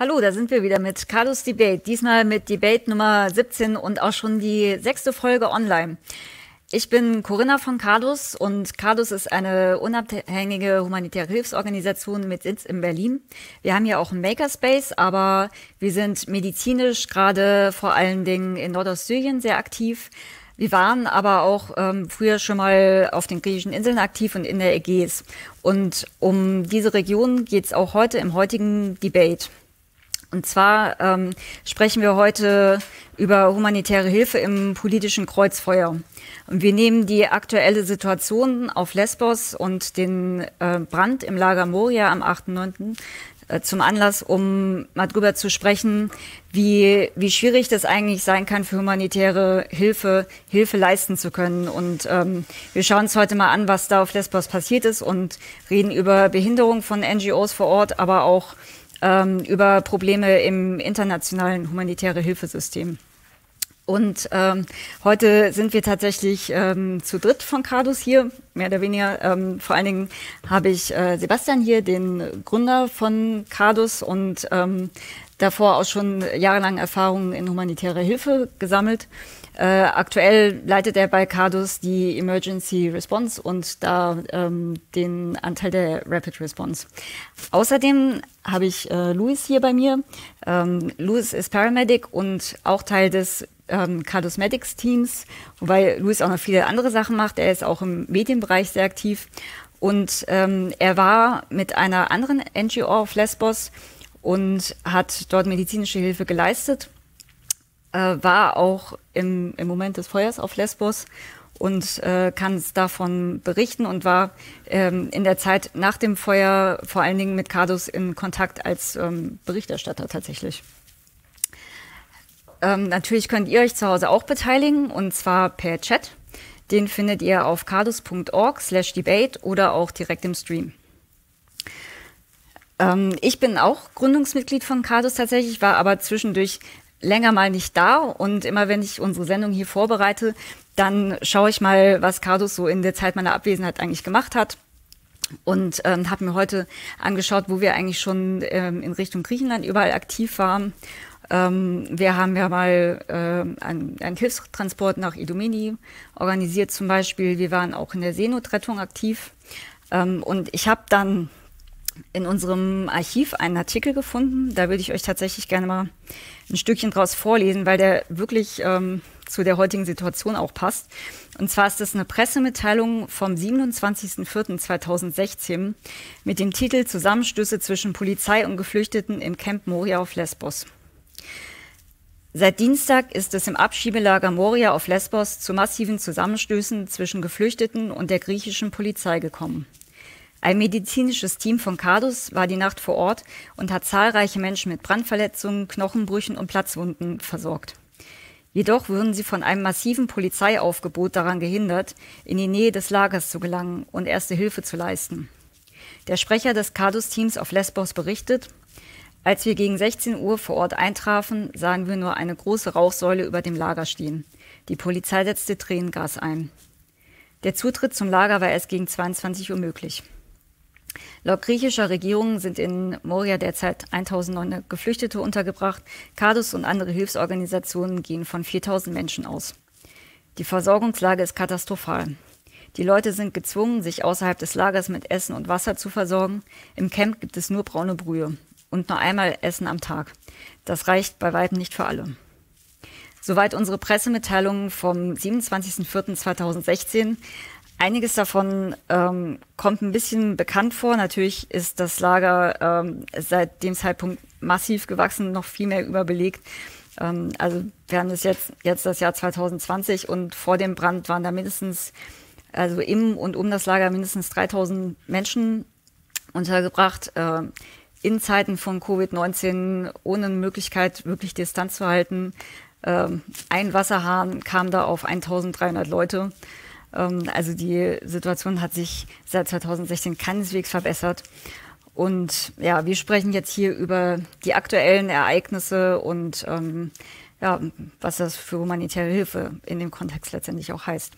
Hallo, da sind wir wieder mit cadusdebate, diesmal mit Debate Nummer 17 und auch schon die 6. Folge online. Ich bin Corinna von Cadus und Cadus ist eine unabhängige humanitäre Hilfsorganisation mit Sitz in Berlin. Wir haben hier auch einen Makerspace, aber wir sind medizinisch gerade vor allen Dingen in Nordostsyrien sehr aktiv. Wir waren aber auch früher schon mal auf den griechischen Inseln aktiv und in der Ägäis. Und um diese Region geht es auch heute im heutigen Debate. Und zwar sprechen wir heute über humanitäre Hilfe im politischen Kreuzfeuer. Und wir nehmen die aktuelle Situation auf Lesbos und den Brand im Lager Moria am 8.9. Zum Anlass, um mal drüber zu sprechen, wie schwierig das eigentlich sein kann, für humanitäre Hilfe leisten zu können. Und wir schauen uns heute mal an, was da auf Lesbos passiert ist und reden über Behinderung von NGOs vor Ort, aber auch über Probleme im internationalen humanitären Hilfesystem. Und heute sind wir tatsächlich zu dritt von Cadus hier, mehr oder weniger. Vor allen Dingen habe ich Sebastian hier, den Gründer von Cadus und davor auch schon jahrelang Erfahrungen in humanitärer Hilfe gesammelt. Aktuell leitet er bei Cadus die Emergency Response und da den Anteil der Rapid Response. Außerdem habe ich Louis hier bei mir. Louis ist Paramedic und auch Teil des Cadus Medics Teams, wobei Louis auch noch viele andere Sachen macht. Er ist auch im Medienbereich sehr aktiv und er war mit einer anderen NGO auf Lesbos und hat dort medizinische Hilfe geleistet, war auch im Moment des Feuers auf Lesbos und kann davon berichten und war in der Zeit nach dem Feuer vor allen Dingen mit Cadus in Kontakt als Berichterstatter tatsächlich. Natürlich könnt ihr euch zu Hause auch beteiligen, und zwar per Chat. Den findet ihr auf cadus.org/debate oder auch direkt im Stream. Ich bin auch Gründungsmitglied von Cadus tatsächlich, war aber zwischendurch länger mal nicht da. Und immer wenn ich unsere Sendung hier vorbereite, dann schaue ich mal, was Cadus so in der Zeit meiner Abwesenheit eigentlich gemacht hat. Und habe mir heute angeschaut, wo wir eigentlich schon in Richtung Griechenland überall aktiv waren. Wir haben ja mal einen Hilfstransport nach Idomeni organisiert zum Beispiel. Wir waren auch in der Seenotrettung aktiv. Und ich habe dann in unserem Archiv einen Artikel gefunden. Da würde ich euch tatsächlich gerne mal ein Stückchen draus vorlesen, weil der wirklich zu der heutigen Situation auch passt. Und zwar ist das eine Pressemitteilung vom 27.04.2016 mit dem Titel „Zusammenstöße zwischen Polizei und Geflüchteten im Camp Moria auf Lesbos". Seit Dienstag ist es im Abschiebelager Moria auf Lesbos zu massiven Zusammenstößen zwischen Geflüchteten und der griechischen Polizei gekommen. Ein medizinisches Team von Cadus war die Nacht vor Ort und hat zahlreiche Menschen mit Brandverletzungen, Knochenbrüchen und Platzwunden versorgt. Jedoch würden sie von einem massiven Polizeiaufgebot daran gehindert, in die Nähe des Lagers zu gelangen und erste Hilfe zu leisten. Der Sprecher des Cadus-Teams auf Lesbos berichtet: Als wir gegen 16 Uhr vor Ort eintrafen, sahen wir nur eine große Rauchsäule über dem Lager stehen. Die Polizei setzte Tränengas ein. Der Zutritt zum Lager war erst gegen 22 Uhr möglich. Laut griechischer Regierung sind in Moria derzeit 1.900 Geflüchtete untergebracht. Cadus und andere Hilfsorganisationen gehen von 4.000 Menschen aus. Die Versorgungslage ist katastrophal. Die Leute sind gezwungen, sich außerhalb des Lagers mit Essen und Wasser zu versorgen. Im Camp gibt es nur braune Brühe und nur einmal Essen am Tag. Das reicht bei weitem nicht für alle. Soweit unsere Pressemitteilung vom 27.04.2016. Einiges davon kommt ein bisschen bekannt vor. Natürlich ist das Lager seit dem Zeitpunkt massiv gewachsen, noch viel mehr überbelegt. Also wir haben jetzt das Jahr 2020 und vor dem Brand waren da mindestens, also im und um das Lager mindestens 3.000 Menschen untergebracht. In Zeiten von Covid-19 ohne Möglichkeit, wirklich Distanz zu halten. Ein Wasserhahn kam da auf 1.300 Leute. Also die Situation hat sich seit 2016 keineswegs verbessert. Und ja, wir sprechen jetzt hier über die aktuellen Ereignisse und ja, was das für humanitäre Hilfe in dem Kontext letztendlich auch heißt.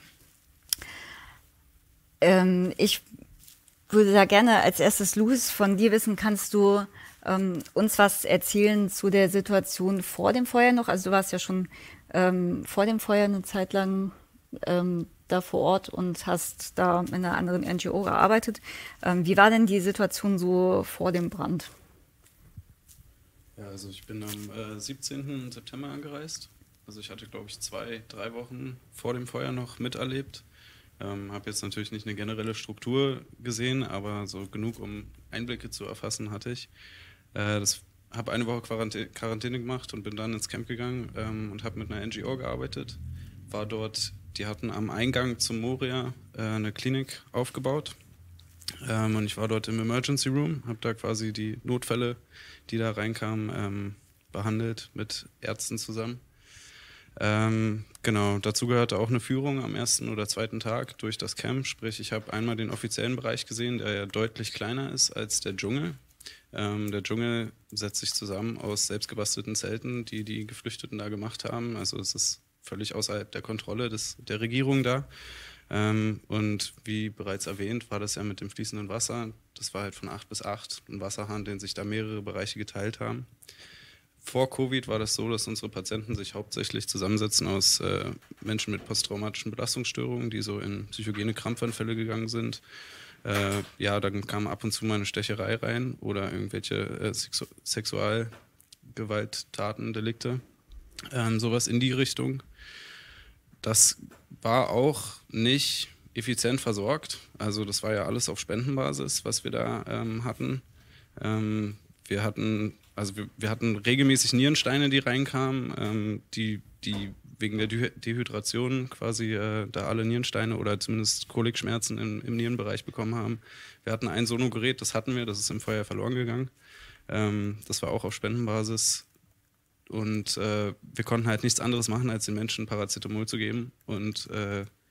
Ich würde da gerne als erstes, Louis, von dir wissen, kannst du uns was erzählen zu der Situation vor dem Feuer noch? Also du warst ja schon vor dem Feuer eine Zeit lang da vor Ort und hast da in einer anderen NGO gearbeitet. Wie war denn die Situation so vor dem Brand? Ja, also ich bin am 17. September angereist. Also ich hatte, glaube ich, 2, 3 Wochen vor dem Feuer noch miterlebt. Habe jetzt natürlich nicht eine generelle Struktur gesehen, aber so genug, um Einblicke zu erfassen, hatte ich. Habe eine Woche Quarantäne gemacht und bin dann ins Camp gegangen und habe mit einer NGO gearbeitet. War dort, die hatten am Eingang zum Moria eine Klinik aufgebaut. Und ich war dort im Emergency Room, habe da quasi die Notfälle, die da reinkamen, behandelt mit Ärzten zusammen. Genau, dazu gehörte auch eine Führung am 1. oder 2. Tag durch das Camp. Sprich, ich habe einmal den offiziellen Bereich gesehen, der ja deutlich kleiner ist als der Dschungel. Der Dschungel setzt sich zusammen aus selbstgebastelten Zelten, die die Geflüchteten da gemacht haben. Also es ist völlig außerhalb der Kontrolle der Regierung da. Und wie bereits erwähnt, war das ja mit dem fließenden Wasser. Das war halt von 8 bis 8 ein Wasserhahn, den sich da mehrere Bereiche geteilt haben. Vor Covid war das so, dass unsere Patienten sich hauptsächlich zusammensetzen aus Menschen mit posttraumatischen Belastungsstörungen, die so in psychogene Krampfanfälle gegangen sind. Ja, dann kam ab und zu mal eine Stecherei rein oder irgendwelche Sexualgewalttaten, Delikte. Sowas in die Richtung. Das war auch nicht effizient versorgt. Also das war ja alles auf Spendenbasis, was wir da hatten. Wir hatten regelmäßig Nierensteine, die reinkamen, die wegen der Dehydration quasi da alle Nierensteine oder zumindest Kolikschmerzen im Nierenbereich bekommen haben. Wir hatten ein Sonogerät, das hatten wir, das ist im Feuer verloren gegangen. Das war auch auf Spendenbasis. Und wir konnten halt nichts anderes machen, als den Menschen Paracetamol zu geben und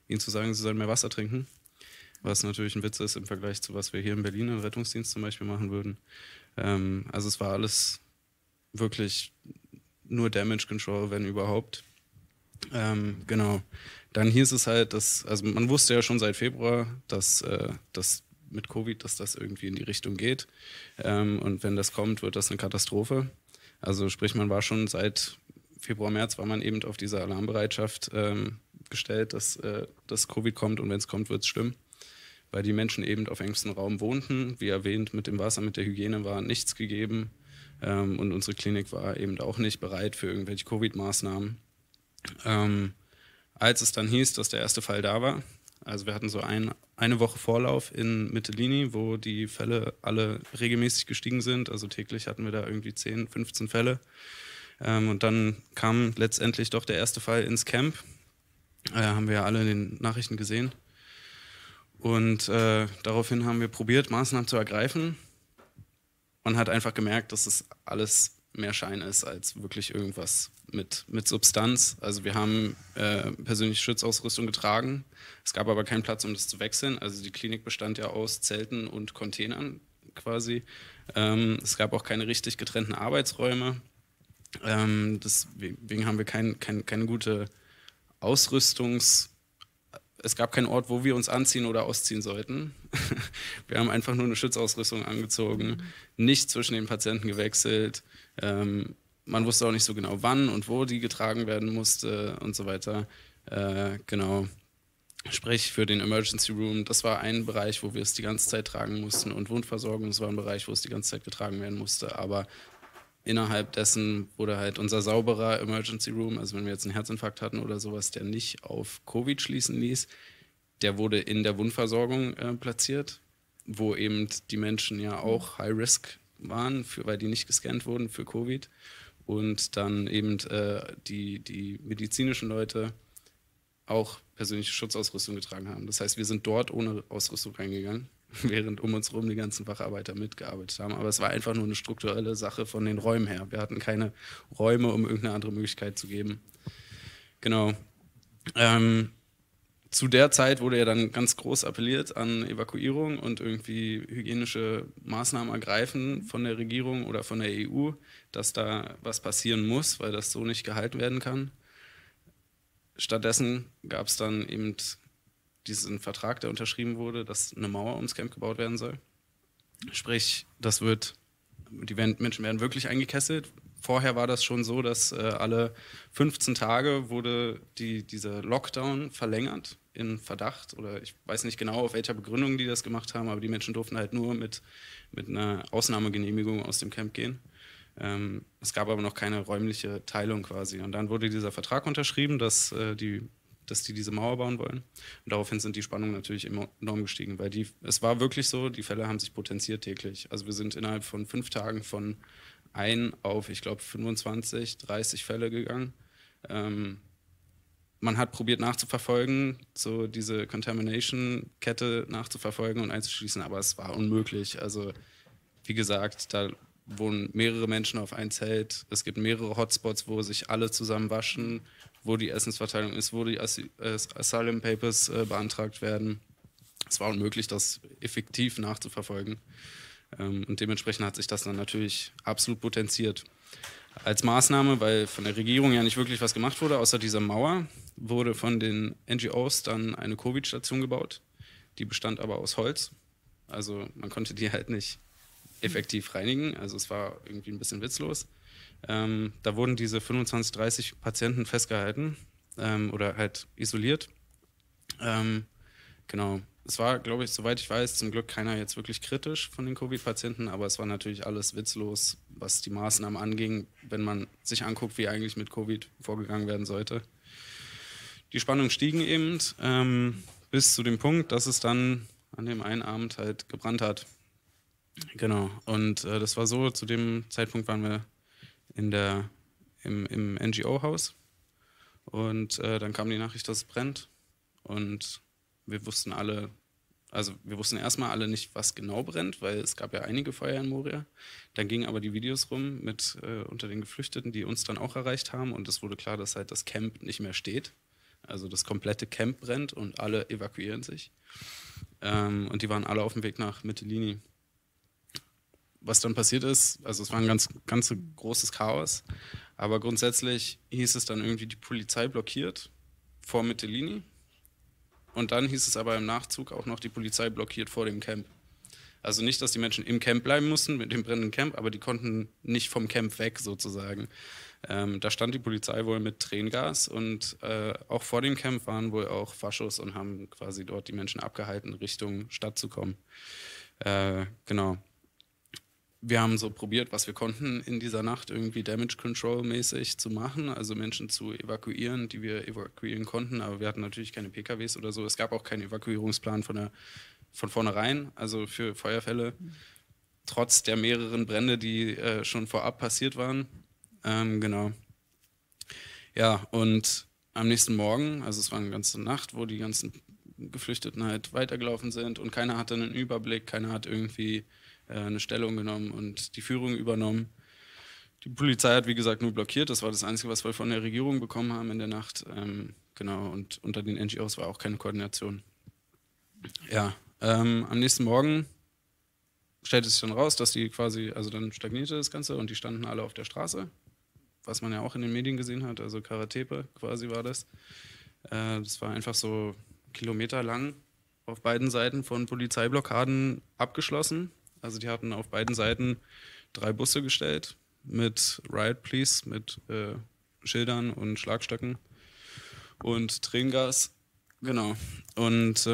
ihnen zu sagen, sie sollen mehr Wasser trinken. Was natürlich ein Witz ist im Vergleich zu, was wir hier in Berlin im Rettungsdienst zum Beispiel machen würden. Also es war alles wirklich nur Damage Control, wenn überhaupt. Genau. Dann hieß es halt, also man wusste ja schon seit Februar, dass das mit Covid, dass das irgendwie in die Richtung geht. Und wenn das kommt, wird das eine Katastrophe. Also sprich, man war schon seit Februar, März war man eben auf diese Alarmbereitschaft gestellt, dass Covid kommt und wenn es kommt, wird es schlimm. Weil die Menschen eben auf engstem Raum wohnten. Wie erwähnt, mit dem Wasser, mit der Hygiene war nichts gegeben. Und unsere Klinik war eben auch nicht bereit für irgendwelche Covid-Maßnahmen. Als es dann hieß, dass der erste Fall da war, also wir hatten so eine Woche Vorlauf in Mytilini, wo die Fälle alle regelmäßig gestiegen sind. Also täglich hatten wir da irgendwie 10, 15 Fälle. Und dann kam letztendlich doch der erste Fall ins Camp. Haben wir ja alle in den Nachrichten gesehen. Und daraufhin haben wir probiert, Maßnahmen zu ergreifen und hat einfach gemerkt, dass es alles mehr Schein ist als wirklich irgendwas mit Substanz. Also wir haben persönliche Schutzausrüstung getragen, es gab aber keinen Platz, um das zu wechseln. Also die Klinik bestand ja aus Zelten und Containern quasi. Es gab auch keine richtig getrennten Arbeitsräume. Deswegen haben wir keine gute Ausrüstungs- Es gab keinen Ort, wo wir uns anziehen oder ausziehen sollten. Wir haben einfach nur eine Schutzausrüstung angezogen, nicht zwischen den Patienten gewechselt. Man wusste auch nicht so genau, wann und wo die getragen werden musste und so weiter. Genau. Sprich, für den Emergency Room, das war ein Bereich, wo wir es die ganze Zeit tragen mussten. Und Wundversorgung, das war ein Bereich, wo es die ganze Zeit getragen werden musste. Aber innerhalb dessen wurde halt unser sauberer Emergency Room, also wenn wir jetzt einen Herzinfarkt hatten oder sowas, der nicht auf Covid schließen ließ, der wurde in der Wundversorgung platziert, wo eben die Menschen ja auch High Risk waren, weil die nicht gescannt wurden für Covid. Und dann eben die medizinischen Leute auch persönliche Schutzausrüstung getragen haben. Das heißt, wir sind dort ohne Ausrüstung reingegangen, während um uns rum die ganzen Facharbeiter mitgearbeitet haben. Aber es war einfach nur eine strukturelle Sache von den Räumen her. Wir hatten keine Räume, um irgendeine andere Möglichkeit zu geben. Genau. Zu der Zeit wurde ja dann ganz groß appelliert an Evakuierung und irgendwie hygienische Maßnahmen ergreifen von der Regierung oder von der EU, dass da was passieren muss, weil das so nicht gehalten werden kann. Stattdessen gab es dann eben diesen Vertrag, der unterschrieben wurde, dass eine Mauer ums Camp gebaut werden soll. Sprich, das wird Menschen werden wirklich eingekesselt. Vorher war das schon so, dass alle 15 Tage wurde dieser Lockdown verlängert in Verdacht. Oder ich weiß nicht genau, auf welcher Begründung die das gemacht haben, aber die Menschen durften halt nur mit einer Ausnahmegenehmigung aus dem Camp gehen. Es gab aber noch keine räumliche Teilung quasi. Und dann wurde dieser Vertrag unterschrieben, dass die diese Mauer bauen wollen. Und daraufhin sind die Spannungen natürlich enorm gestiegen, weil es war wirklich so, die Fälle haben sich potenziert täglich. Also wir sind innerhalb von 5 Tagen von 1 auf, ich glaube, 25, 30 Fälle gegangen. Man hat probiert nachzuverfolgen, so diese Contamination-Kette nachzuverfolgen und einzuschließen, aber es war unmöglich. Also wie gesagt, da wohnen mehrere Menschen auf ein Zelt. Es gibt mehrere Hotspots, wo sich alle zusammen waschen, wo die Essensverteilung ist, wo die Asylum Papers beantragt werden. Es war unmöglich, das effektiv nachzuverfolgen. Und dementsprechend hat sich das dann natürlich absolut potenziert. Als Maßnahme, weil von der Regierung ja nicht wirklich was gemacht wurde, außer dieser Mauer, wurde von den NGOs dann eine Covid-Station gebaut. Die bestand aber aus Holz. Also man konnte die halt nicht effektiv reinigen. Also es war irgendwie ein bisschen witzlos. Da wurden diese 25, 30 Patienten festgehalten oder halt isoliert. Genau. Es war, glaube ich, soweit ich weiß, zum Glück keiner jetzt wirklich kritisch von den Covid-Patienten, aber es war natürlich alles witzlos, was die Maßnahmen anging, wenn man sich anguckt, wie eigentlich mit Covid vorgegangen werden sollte. Die Spannungen stiegen eben bis zu dem Punkt, dass es dann an dem einen Abend halt gebrannt hat. Genau, und das war so, zu dem Zeitpunkt waren wir im NGO-Haus und dann kam die Nachricht, dass es brennt und wir wussten alle, also wir wussten erstmal alle nicht, was genau brennt, weil es gab ja einige Feuer in Moria. Dann gingen aber die Videos rum mit unter den Geflüchteten, die uns dann auch erreicht haben. Und es wurde klar, dass halt das Camp nicht mehr steht. Also das komplette Camp brennt und alle evakuieren sich. Und die waren alle auf dem Weg nach Mytilini. Was dann passiert ist, also es war ein ganz großes Chaos. Aber grundsätzlich hieß es dann irgendwie, die Polizei blockiert vor Mytilini. Und dann hieß es aber im Nachzug auch noch, die Polizei blockiert vor dem Camp. Also nicht, dass die Menschen im Camp bleiben mussten mit dem brennenden Camp, aber die konnten nicht vom Camp weg sozusagen. Da stand die Polizei wohl mit Tränengas und auch vor dem Camp waren wohl auch Faschos und haben quasi dort die Menschen abgehalten, Richtung Stadt zu kommen. Genau. Wir haben so probiert, was wir konnten in dieser Nacht irgendwie Damage Control mäßig zu machen, also Menschen zu evakuieren, die wir evakuieren konnten, aber wir hatten natürlich keine PKWs oder so. Es gab auch keinen Evakuierungsplan von vornherein, also für Feuerfälle, trotz der mehreren Brände, die schon vorab passiert waren. Genau. Ja, und am nächsten Morgen, also es war eine ganze Nacht, wo die ganzen Geflüchteten halt weitergelaufen sind und keiner hatte einen Überblick, keiner hat irgendwie eine Stellung genommen und die Führung übernommen. Die Polizei hat, wie gesagt, nur blockiert. Das war das Einzige, was wir von der Regierung bekommen haben in der Nacht. Genau, und unter den NGOs war auch keine Koordination. Ja, am nächsten Morgen stellte sich dann raus, dass die quasi, also dann stagnierte das Ganze und die standen alle auf der Straße, was man ja auch in den Medien gesehen hat, also Karatepe quasi war das. Das war einfach so kilometerlang auf beiden Seiten von Polizeiblockaden abgeschlossen. Also die hatten auf beiden Seiten 3 Busse gestellt mit Riot Police, mit Schildern und Schlagstöcken und Tränengas. Genau. Und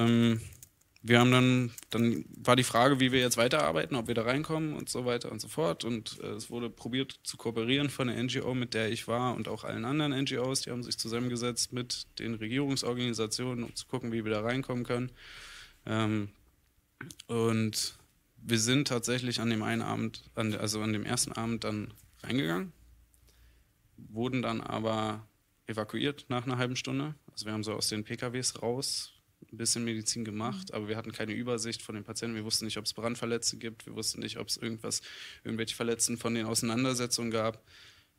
wir haben dann war die Frage, wie wir jetzt weiterarbeiten, ob wir da reinkommen und so weiter und so fort. Und es wurde probiert zu kooperieren von der NGO, mit der ich war und auch allen anderen NGOs. Die haben sich zusammengesetzt mit den Regierungsorganisationen, um zu gucken, wie wir da reinkommen können. Und wir sind tatsächlich an dem einen Abend, also an dem ersten Abend dann reingegangen, wurden dann aber evakuiert nach einer halben Stunde. Also wir haben so aus den PKWs raus ein bisschen Medizin gemacht, aber wir hatten keine Übersicht von den Patienten. Wir wussten nicht, ob es Brandverletzte gibt, wir wussten nicht, ob es irgendwelche Verletzten von den Auseinandersetzungen gab.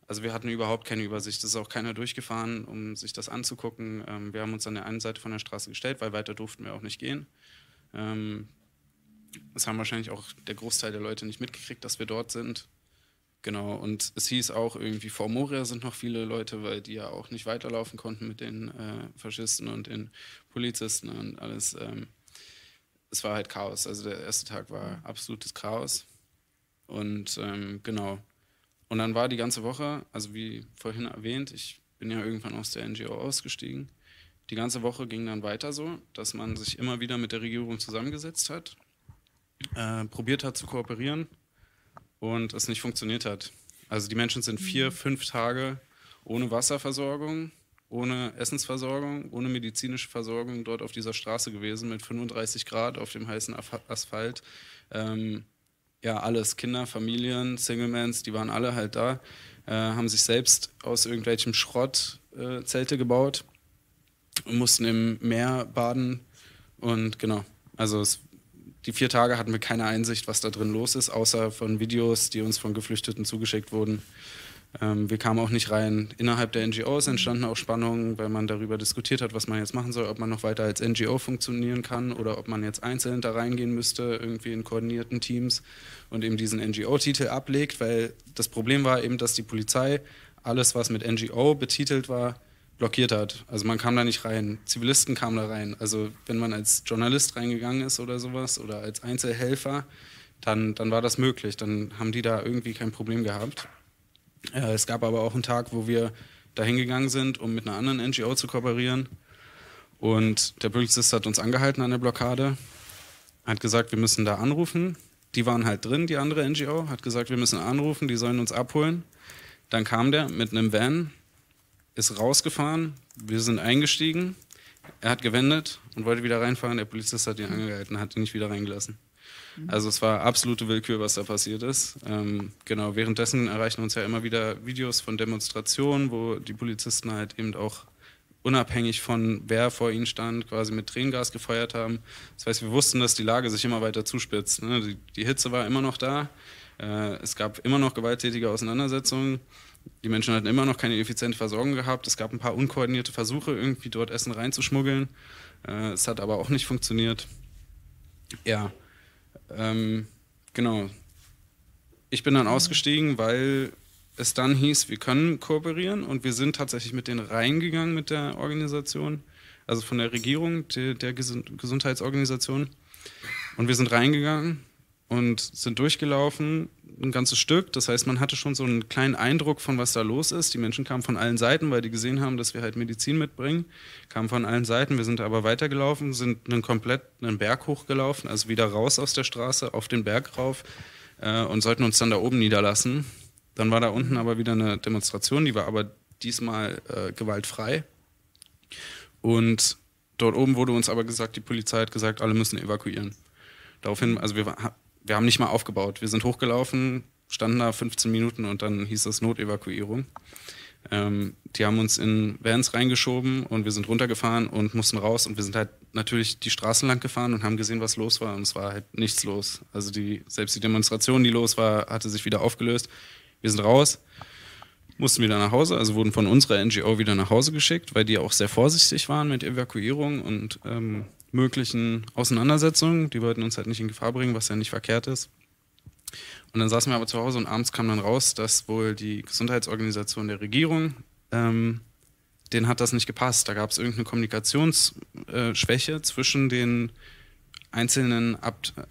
Also wir hatten überhaupt keine Übersicht. Es ist auch keiner durchgefahren, um sich das anzugucken. Wir haben uns an der einen Seite von der Straße gestellt, weil weiter durften wir auch nicht gehen. Das haben wahrscheinlich auch der Großteil der Leute nicht mitgekriegt, dass wir dort sind. Genau, und es hieß auch irgendwie, vor Moria sind noch viele Leute, weil die ja auch nicht weiterlaufen konnten mit den Faschisten und den Polizisten und alles. Es war halt Chaos, also der erste Tag war absolutes Chaos. Und genau. Und dann war die ganze Woche, also wie vorhin erwähnt, ich bin ja irgendwann aus der NGO ausgestiegen. Die ganze Woche ging dann weiter so, dass man sich immer wieder mit der Regierung zusammengesetzt hat, probiert hat zu kooperieren und es nicht funktioniert hat. Also die Menschen sind 4, 5 Tage ohne Wasserversorgung, ohne Essensversorgung, ohne medizinische Versorgung dort auf dieser Straße gewesen, mit 35 Grad auf dem heißen Asphalt. Ja, alles, Kinder, Familien, Singlemans, die waren alle halt da, haben sich selbst aus irgendwelchem Schrott Zelte gebaut und mussten im Meer baden. Und genau, also die 4 Tage hatten wir keine Einsicht, was da drin los ist, außer von Videos, die uns von Geflüchteten zugeschickt wurden. Wir kamen auch nicht rein. Innerhalb der NGOs entstanden auch Spannungen, weil man darüber diskutiert hat, was man jetzt machen soll, ob man noch weiter als NGO funktionieren kann oder ob man jetzt einzeln da reingehen müsste, irgendwie in koordinierten Teams und eben diesen NGO-Titel ablegt, weil das Problem war eben, dass die Polizei alles, was mit NGO betitelt war, blockiert hat. Also man kam da nicht rein, Zivilisten kamen da rein. Also wenn man als Journalist reingegangen ist oder sowas oder als Einzelhelfer, dann war das möglich, dann haben die da irgendwie kein Problem gehabt. Es gab aber auch einen Tag, wo wir dahin gegangen sind, um mit einer anderen NGO zu kooperieren. Und der Polizist hat uns angehalten an der Blockade, hat gesagt, wir müssen da anrufen. Die waren halt drin, die andere NGO, hat gesagt, wir müssen anrufen, die sollen uns abholen. Dann kam der mit einem Van, ist rausgefahren, wir sind eingestiegen, er hat gewendet und wollte wieder reinfahren. Der Polizist hat ihn angehalten, hat ihn nicht wieder reingelassen. Also es war absolute Willkür, was da passiert ist. Genau, währenddessen erreichen uns ja immer wieder Videos von Demonstrationen, wo die Polizisten halt eben auch unabhängig von wer vor ihnen stand, quasi mit Tränengas gefeuert haben. Das heißt, wir wussten, dass die Lage sich immer weiter zuspitzt, ne? Die Hitze war immer noch da, es gab immer noch gewalttätige Auseinandersetzungen, die Menschen hatten immer noch keine effiziente Versorgung gehabt, es gab ein paar unkoordinierte Versuche, irgendwie dort Essen reinzuschmuggeln, es hat aber auch nicht funktioniert. Ja. Genau. Ich bin dann ausgestiegen, weil es dann hieß, wir können kooperieren, und wir sind tatsächlich mit denen reingegangen, mit der Organisation, also von der Regierung, der Gesundheitsorganisation, und wir sind reingegangen und sind durchgelaufen, ein ganzes Stück, das heißt, man hatte schon so einen kleinen Eindruck von, was da los ist. Die Menschen kamen von allen Seiten, weil die gesehen haben, dass wir halt Medizin mitbringen, kamen von allen Seiten. Wir sind aber weitergelaufen, sind einen kompletten Berg hochgelaufen, also wieder raus aus der Straße, auf den Berg rauf, und sollten uns dann da oben niederlassen. Dann war da unten aber wieder eine Demonstration, die war aber diesmal gewaltfrei, und dort oben wurde uns aber gesagt, die Polizei hat gesagt, alle müssen evakuieren. Daraufhin, also wir haben nicht mal aufgebaut. Wir sind hochgelaufen, standen da 15 Minuten und dann hieß es Notevakuierung. Die haben uns in Vans reingeschoben und wir sind runtergefahren und mussten raus, und wir sind halt natürlich die Straßen lang gefahren und haben gesehen, was los war, und es war halt nichts los. Also selbst die Demonstration, die los war, hatte sich wieder aufgelöst. Wir sind raus, mussten wieder nach Hause, also wurden von unserer NGO wieder nach Hause geschickt, weil die auch sehr vorsichtig waren mit Evakuierung und möglichen Auseinandersetzungen. Die wollten uns halt nicht in Gefahr bringen, was ja nicht verkehrt ist. Und dann saßen wir aber zu Hause, und abends kam dann raus, dass wohl die Gesundheitsorganisation der Regierung, denen hat das nicht gepasst. Da gab es irgendeine Kommunikationsschwäche zwischen den einzelnen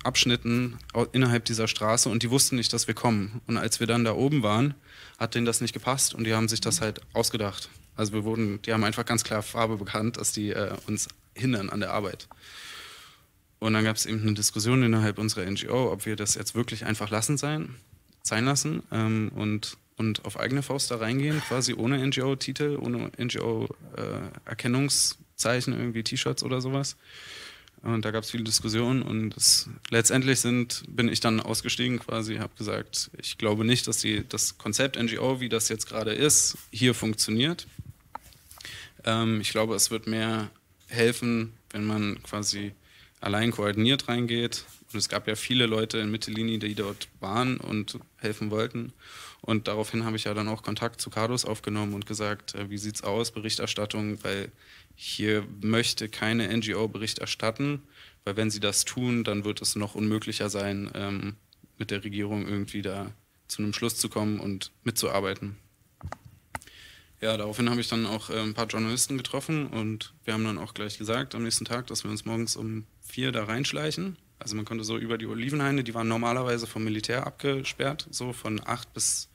Abschnitten innerhalb dieser Straße, und die wussten nicht, dass wir kommen. Und als wir dann da oben waren, hat denen das nicht gepasst, und die haben sich das halt ausgedacht. Also die haben einfach ganz klar Farbe bekannt, dass die uns hindern an der Arbeit. Und dann gab es eben eine Diskussion innerhalb unserer NGO, ob wir das jetzt wirklich einfach sein lassen und auf eigene Faust da reingehen, quasi ohne NGO-Titel, ohne NGO-Erkennungszeichen, irgendwie T-Shirts oder sowas. Und da gab es viele Diskussionen, und letztendlich bin ich dann ausgestiegen quasi, habe gesagt, ich glaube nicht, dass das Konzept NGO, wie das jetzt gerade ist, hier funktioniert. Ich glaube, es wird mehr helfen, wenn man quasi allein koordiniert reingeht. Und es gab ja viele Leute in Mytilini, die dort waren und helfen wollten. Und daraufhin habe ich ja dann auch Kontakt zu Cadus aufgenommen und gesagt, wie sieht's aus, Berichterstattung, weil hier möchte keine NGO Bericht erstatten, weil wenn sie das tun, dann wird es noch unmöglicher sein, mit der Regierung irgendwie da zu einem Schluss zu kommen und mitzuarbeiten. Ja, daraufhin habe ich dann auch ein paar Journalisten getroffen, und wir haben dann auch gleich gesagt am nächsten Tag, dass wir uns morgens um 4 da reinschleichen Also man konnte so über die Olivenhaine, die waren normalerweise vom Militär abgesperrt, so von 8 bis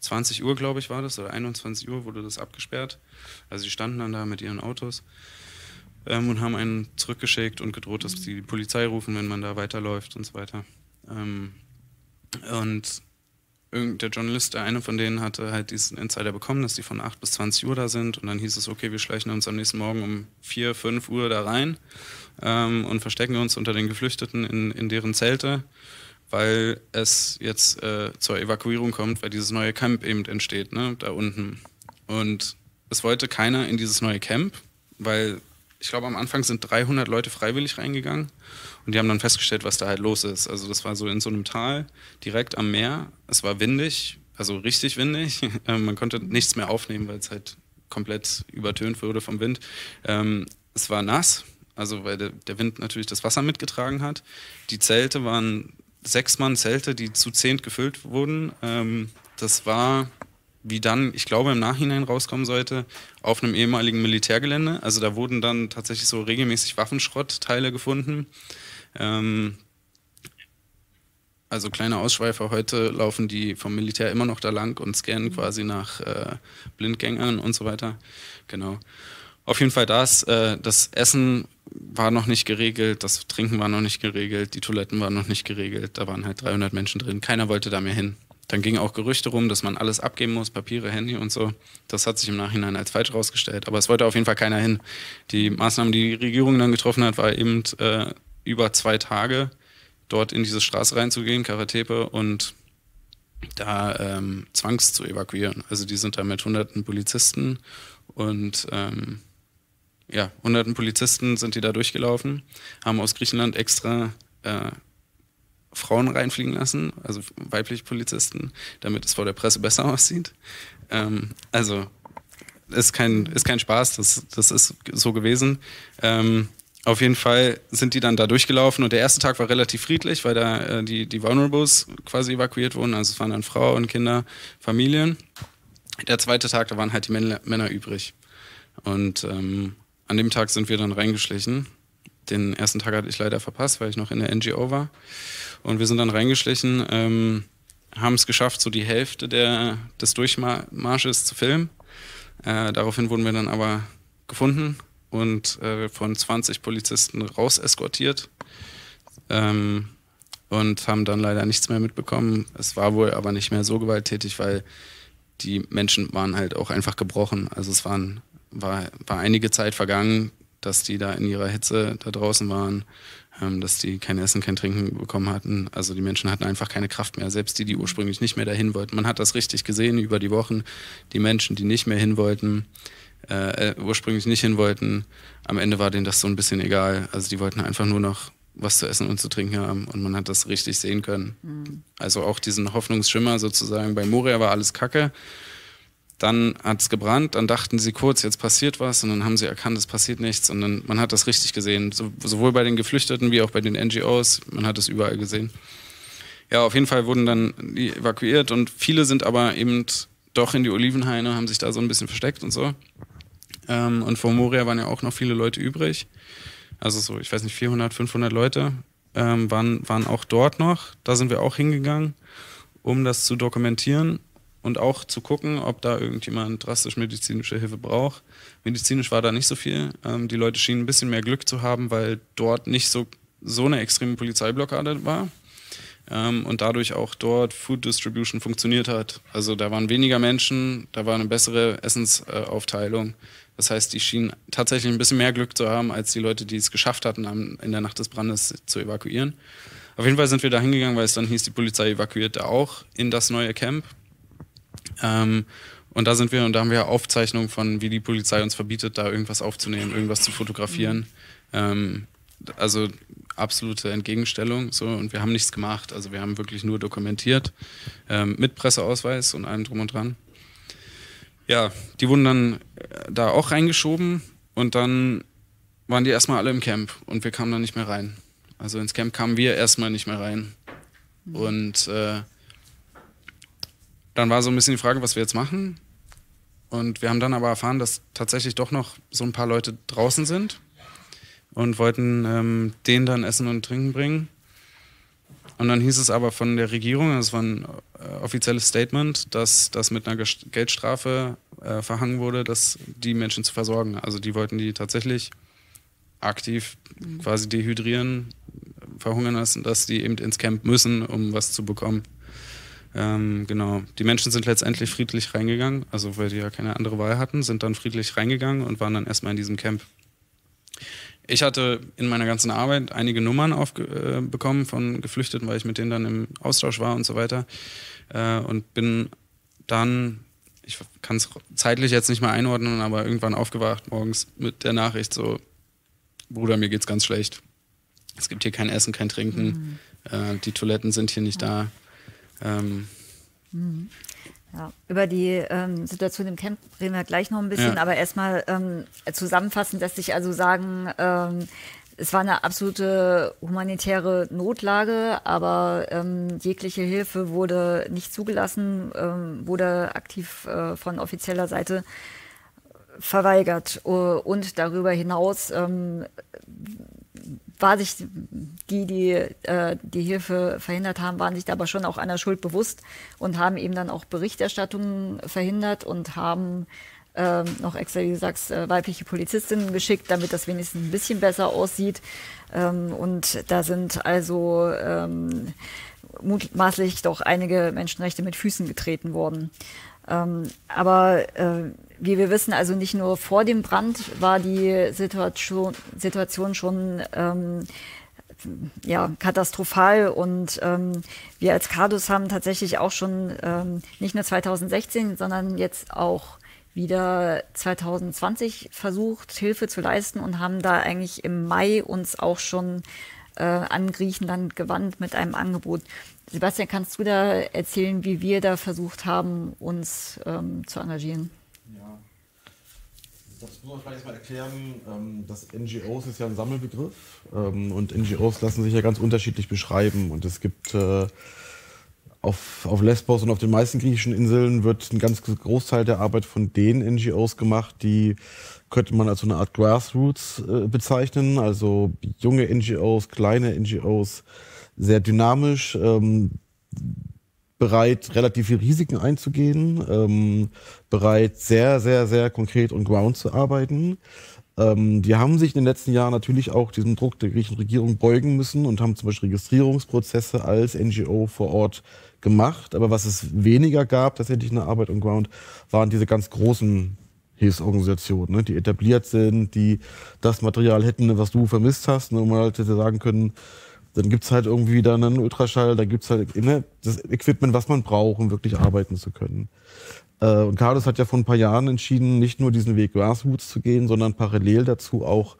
20 Uhr, glaube ich, war das, oder 21 Uhr wurde das abgesperrt. Also die standen dann da mit ihren Autos und haben einen zurückgeschickt und gedroht, dass die Polizei rufen, wenn man da weiterläuft und so weiter. Und der Journalist, einer von denen, hatte halt diesen Insider bekommen, dass die von 8 bis 20 Uhr da sind, und dann hieß es, okay, wir schleichen uns am nächsten Morgen um 4, 5 Uhr da rein und verstecken uns unter den Geflüchteten in deren Zelte, weil es jetzt zur Evakuierung kommt, weil dieses neue Camp eben entsteht, ne, da unten. Und es wollte keiner in dieses neue Camp, weil ich glaube, am Anfang sind 300 Leute freiwillig reingegangen und die haben dann festgestellt, was da halt los ist. Also das war so in so einem Tal, direkt am Meer. Es war windig, also richtig windig. Man konnte nichts mehr aufnehmen, weil es halt komplett übertönt wurde vom Wind. Es war nass, also weil der Wind natürlich das Wasser mitgetragen hat. Die Zelte waren 6-Mann-Zelte, die zu 10 gefüllt wurden. Das war, wie dann, ich glaube, im Nachhinein rauskommen sollte, auf einem ehemaligen Militärgelände. Also da wurden dann tatsächlich so regelmäßig Waffenschrottteile gefunden. Also kleine Ausschweifer, heute laufen die vom Militär immer noch da lang und scannen quasi nach Blindgängern und so weiter. Genau. Auf jeden Fall das Essen war noch nicht geregelt, das Trinken war noch nicht geregelt, die Toiletten waren noch nicht geregelt, da waren halt 300 Menschen drin, keiner wollte da mehr hin. Dann gingen auch Gerüchte rum, dass man alles abgeben muss, Papiere, Handy und so. Das hat sich im Nachhinein als falsch rausgestellt. Aber es wollte auf jeden Fall keiner hin. Die Maßnahmen, die Regierung dann getroffen hat, war eben über 2 Tage dort in diese Straße reinzugehen, Karatepe, und da zwangs zu evakuieren. Also die sind da mit hunderten Polizisten und hunderten Polizisten sind die da durchgelaufen, haben aus Griechenland extra Frauen reinfliegen lassen, also weibliche Polizisten, damit es vor der Presse besser aussieht. Also ist kein Spaß, das ist so gewesen. Auf jeden Fall sind die dann da durchgelaufen und der erste Tag war relativ friedlich, weil da die Vulnerables quasi evakuiert wurden, also es waren dann Frauen, Kinder, Familien. Der zweite Tag, da waren halt die Männer übrig. Und an dem Tag sind wir dann reingeschlichen. Den ersten Tag hatte ich leider verpasst, weil ich noch in der NGO war. Und wir sind dann reingeschlichen, haben es geschafft, so die Hälfte des Durchmarsches zu filmen. Daraufhin wurden wir dann aber gefunden und von 20 Polizisten raus eskortiert und haben dann leider nichts mehr mitbekommen. Es war wohl aber nicht mehr so gewalttätig, weil die Menschen waren halt auch einfach gebrochen. Also es war einige Zeit vergangen, dass die da in ihrer Hitze da draußen waren, dass die kein Essen, kein Trinken bekommen hatten. Also die Menschen hatten einfach keine Kraft mehr, selbst die ursprünglich nicht mehr dahin wollten. Man hat das richtig gesehen über die Wochen. Die Menschen, die nicht mehr hin wollten, ursprünglich nicht hin wollten, am Ende war denen das so ein bisschen egal. Also die wollten einfach nur noch was zu essen und zu trinken haben und man hat das richtig sehen können. Mhm. Also auch diesen Hoffnungsschimmer sozusagen, bei Moria war alles Kacke. Dann hat es gebrannt, dann dachten sie kurz, jetzt passiert was, und dann haben sie erkannt, es passiert nichts, und dann, man hat das richtig gesehen, sowohl bei den Geflüchteten wie auch bei den NGOs, man hat es überall gesehen. Ja, auf jeden Fall wurden dann die evakuiert und viele sind aber eben doch in die Olivenhaine, haben sich da so ein bisschen versteckt und so. Und vor Moria waren ja auch noch viele Leute übrig, also so, ich weiß nicht, 400, 500 Leute waren auch dort noch, da sind wir auch hingegangen, um das zu dokumentieren. Und auch zu gucken, ob da irgendjemand drastisch medizinische Hilfe braucht. Medizinisch war da nicht so viel. Die Leute schienen ein bisschen mehr Glück zu haben, weil dort nicht so eine extreme Polizeiblockade war. Und dadurch auch dort Food Distribution funktioniert hat. Also da waren weniger Menschen, da war eine bessere Essensaufteilung. Das heißt, die schienen tatsächlich ein bisschen mehr Glück zu haben, als die Leute, die es geschafft hatten, in der Nacht des Brandes zu evakuieren. Auf jeden Fall sind wir da hingegangen, weil es dann hieß, die Polizei evakuierte auch in das neue Camp. Und da sind wir und da haben wir Aufzeichnungen von, wie die Polizei uns verbietet, da irgendwas aufzunehmen, irgendwas zu fotografieren. Also absolute Entgegenstellung. So, und wir haben nichts gemacht. Also wir haben wirklich nur dokumentiert mit Presseausweis und allem drum und dran. Ja, die wurden dann da auch reingeschoben und dann waren die erstmal alle im Camp und wir kamen dann nicht mehr rein. Also ins Camp kamen wir erstmal nicht mehr rein. Und dann war so ein bisschen die Frage, was wir jetzt machen. Und wir haben dann aber erfahren, dass tatsächlich doch noch so ein paar Leute draußen sind und wollten denen dann Essen und Trinken bringen. Und dann hieß es aber von der Regierung, das war ein offizielles Statement, dass das mit einer Geldstrafe verhangen wurde, dass die Menschen zu versorgen. Also die wollten die tatsächlich aktiv quasi dehydrieren, verhungern lassen, dass die eben ins Camp müssen, um was zu bekommen. Genau. Die Menschen sind letztendlich friedlich reingegangen, also weil die ja keine andere Wahl hatten, sind dann friedlich reingegangen und waren dann erstmal in diesem Camp. Ich hatte in meiner ganzen Arbeit einige Nummern bekommen von Geflüchteten, weil ich mit denen dann im Austausch war und so weiter. Und bin dann, ich kann es zeitlich jetzt nicht mehr einordnen, aber irgendwann aufgewacht morgens mit der Nachricht so, Bruder, mir geht's ganz schlecht. Es gibt hier kein Essen, kein Trinken. Die Toiletten sind hier nicht da. Ja, über die Situation im Camp reden wir gleich noch ein bisschen, aber erstmal zusammenfassend lässt sich also sagen, es war eine absolute humanitäre Notlage, aber jegliche Hilfe wurde nicht zugelassen, wurde aktiv von offizieller Seite verweigert. Und darüber hinaus war sich die Hilfe verhindert haben, waren sich da aber schon auch einer Schuld bewusst und haben eben dann auch Berichterstattungen verhindert und haben noch extra, wie du sagst, weibliche Polizistinnen geschickt, damit das wenigstens ein bisschen besser aussieht. Und da sind also mutmaßlich doch einige Menschenrechte mit Füßen getreten worden. Aber wie wir wissen, also nicht nur vor dem Brand war die Situation schon katastrophal. Und wir als Cadus haben tatsächlich auch schon nicht nur 2016, sondern jetzt auch wieder 2020 versucht, Hilfe zu leisten und haben da eigentlich im Mai uns auch schon an Griechenland gewandt mit einem Angebot. Sebastian, kannst du da erzählen, wie wir da versucht haben, uns zu engagieren? Ja, das muss man vielleicht mal erklären. Das NGOs ist ja ein Sammelbegriff und NGOs lassen sich ja ganz unterschiedlich beschreiben. Und es gibt auf Lesbos und auf den meisten griechischen Inseln wird ein ganz Großteil der Arbeit von den NGOs gemacht, die könnte man als so eine Art Grassroots bezeichnen. Also junge NGOs, kleine NGOs, sehr dynamisch, bereit, relativ viel Risiken einzugehen, bereit, sehr, sehr, sehr konkret und ground zu arbeiten. Die haben sich in den letzten Jahren natürlich auch diesem Druck der griechischen Regierung beugen müssen und haben zum Beispiel Registrierungsprozesse als NGO vor Ort gemacht. Aber was es weniger gab, tatsächlich eine Arbeit on ground, waren diese ganz großen Hilfsorganisationen, ne, die etabliert sind, die das Material hätten, was du vermisst hast, ne, um halt hätte sagen können, dann gibt es halt irgendwie wieder einen Ultraschall, da gibt es halt das Equipment, was man braucht, um wirklich arbeiten zu können. Und Cadus hat ja vor ein paar Jahren entschieden, nicht nur diesen Weg Grassroots zu gehen, sondern parallel dazu auch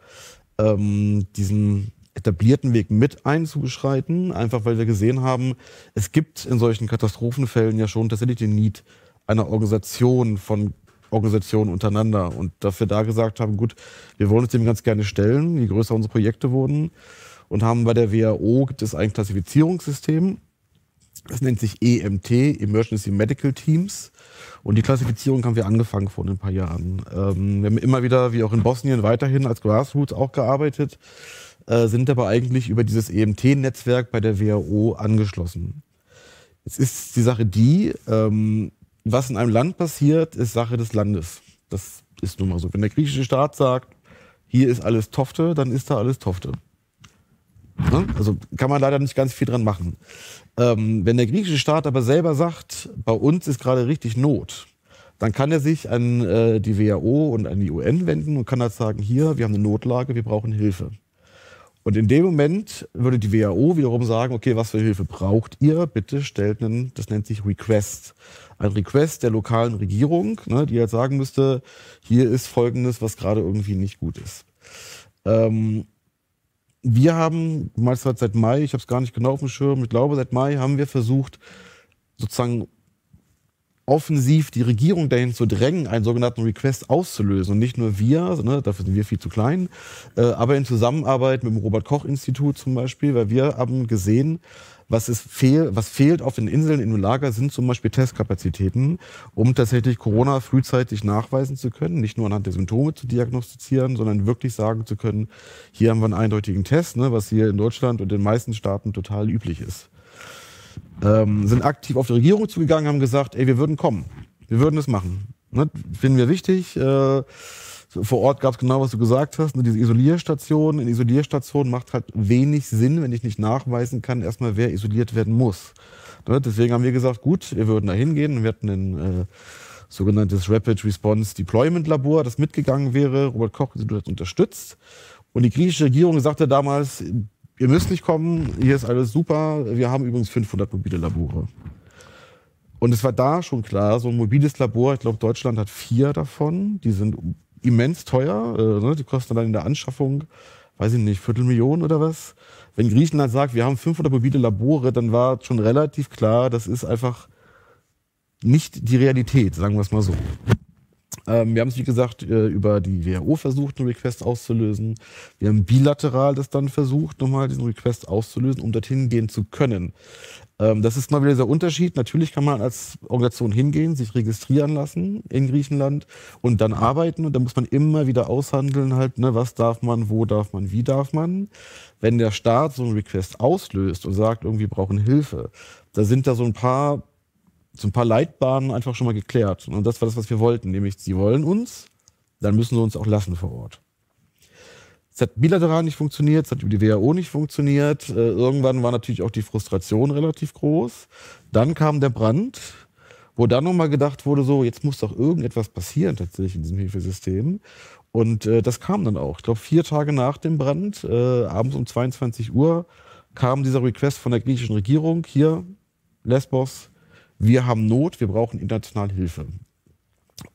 diesen etablierten Weg mit einzubeschreiten, einfach weil wir gesehen haben, es gibt in solchen Katastrophenfällen ja schon tatsächlich den Need einer Organisation von Organisationen untereinander. Und dass wir da gesagt haben, gut, wir wollen uns dem ganz gerne stellen, je größer unsere Projekte wurden. Und haben bei der WHO, gibt es ein Klassifizierungssystem, das nennt sich EMT, Emergency Medical Teams. Und die Klassifizierung haben wir angefangen vor ein paar Jahren. Wir haben immer wieder, wie auch in Bosnien, weiterhin als Grassroots auch gearbeitet, sind aber eigentlich über dieses EMT-Netzwerk bei der WHO angeschlossen. Jetzt ist die Sache die, was in einem Land passiert, ist Sache des Landes. Das ist nun mal so. Wenn der griechische Staat sagt, hier ist alles Tofte, dann ist da alles Tofte. Also kann man leider nicht ganz viel dran machen. Wenn der griechische Staat aber selber sagt, bei uns ist gerade richtig Not, dann kann er sich an die WHO und an die UN wenden und kann halt sagen, hier, wir haben eine Notlage, wir brauchen Hilfe. Und in dem Moment würde die WHO wiederum sagen, okay, was für Hilfe braucht ihr? Bitte stellt einen, das nennt sich Request. Ein Request der lokalen Regierung, ne, die halt sagen müsste, hier ist Folgendes, was gerade irgendwie nicht gut ist. Wir haben, du meinst halt seit Mai, ich habe es gar nicht genau auf dem Schirm, ich glaube seit Mai haben wir versucht, sozusagen offensiv die Regierung dahin zu drängen, einen sogenannten Request auszulösen. Und nicht nur wir, ne, dafür sind wir viel zu klein, aber in Zusammenarbeit mit dem Robert-Koch-Institut zum Beispiel, weil wir haben gesehen, was fehlt auf den Inseln in den Lager, sind zum Beispiel Testkapazitäten, um tatsächlich Corona frühzeitig nachweisen zu können, nicht nur anhand der Symptome zu diagnostizieren, sondern wirklich sagen zu können, hier haben wir einen eindeutigen Test, ne, was hier in Deutschland und in den meisten Staaten total üblich ist. sind aktiv auf die Regierung zugegangen, haben gesagt, ey, wir würden kommen, wir würden es machen. Ne? Finden wir wichtig. Vor Ort gab es genau, was du gesagt hast, ne? Diese Isolierstation. In Isolierstationen macht halt wenig Sinn, wenn ich nicht nachweisen kann, erstmal wer isoliert werden muss. Ne? Deswegen haben wir gesagt, gut, wir würden da hingehen. Wir hatten ein sogenanntes Rapid Response Deployment Labor, das mitgegangen wäre. Robert-Koch-Institut hat unterstützt. Und die griechische Regierung sagte damals, ihr müsst nicht kommen, hier ist alles super. Wir haben übrigens 500 mobile Labore. Und es war da schon klar, so ein mobiles Labor, ich glaube, Deutschland hat 4 davon. Die sind immens teuer. Ne? Die kosten dann in der Anschaffung, weiß ich nicht, 250.000 oder was. Wenn Griechenland sagt, wir haben 500 mobile Labore, dann war schon relativ klar, das ist einfach nicht die Realität, sagen wir es mal so. Wir haben es, wie gesagt, über die WHO versucht, einen Request auszulösen. Wir haben bilateral das dann versucht, nochmal diesen Request auszulösen, um dorthin gehen zu können. Das ist mal wieder dieser Unterschied. Natürlich kann man als Organisation hingehen, sich registrieren lassen in Griechenland und dann arbeiten. Und da muss man immer wieder aushandeln, halt, ne, was darf man, wo darf man, wie darf man. Wenn der Staat so einen Request auslöst und sagt, irgendwie brauchen Hilfe, da sind da so ein paar Leitbahnen einfach schon mal geklärt. Und das war das, was wir wollten. Nämlich, sie wollen uns, dann müssen sie uns auch lassen vor Ort. Es hat bilateral nicht funktioniert, es hat über die WHO nicht funktioniert. Irgendwann war natürlich auch die Frustration relativ groß. Dann kam der Brand, wo dann nochmal gedacht wurde, so, jetzt muss doch irgendetwas passieren tatsächlich in diesem Hilfesystem. Und das kam dann auch. Ich glaube, 4 Tage nach dem Brand, abends um 22 Uhr, kam dieser Request von der griechischen Regierung, hier, Lesbos, wir haben Not, wir brauchen internationale Hilfe.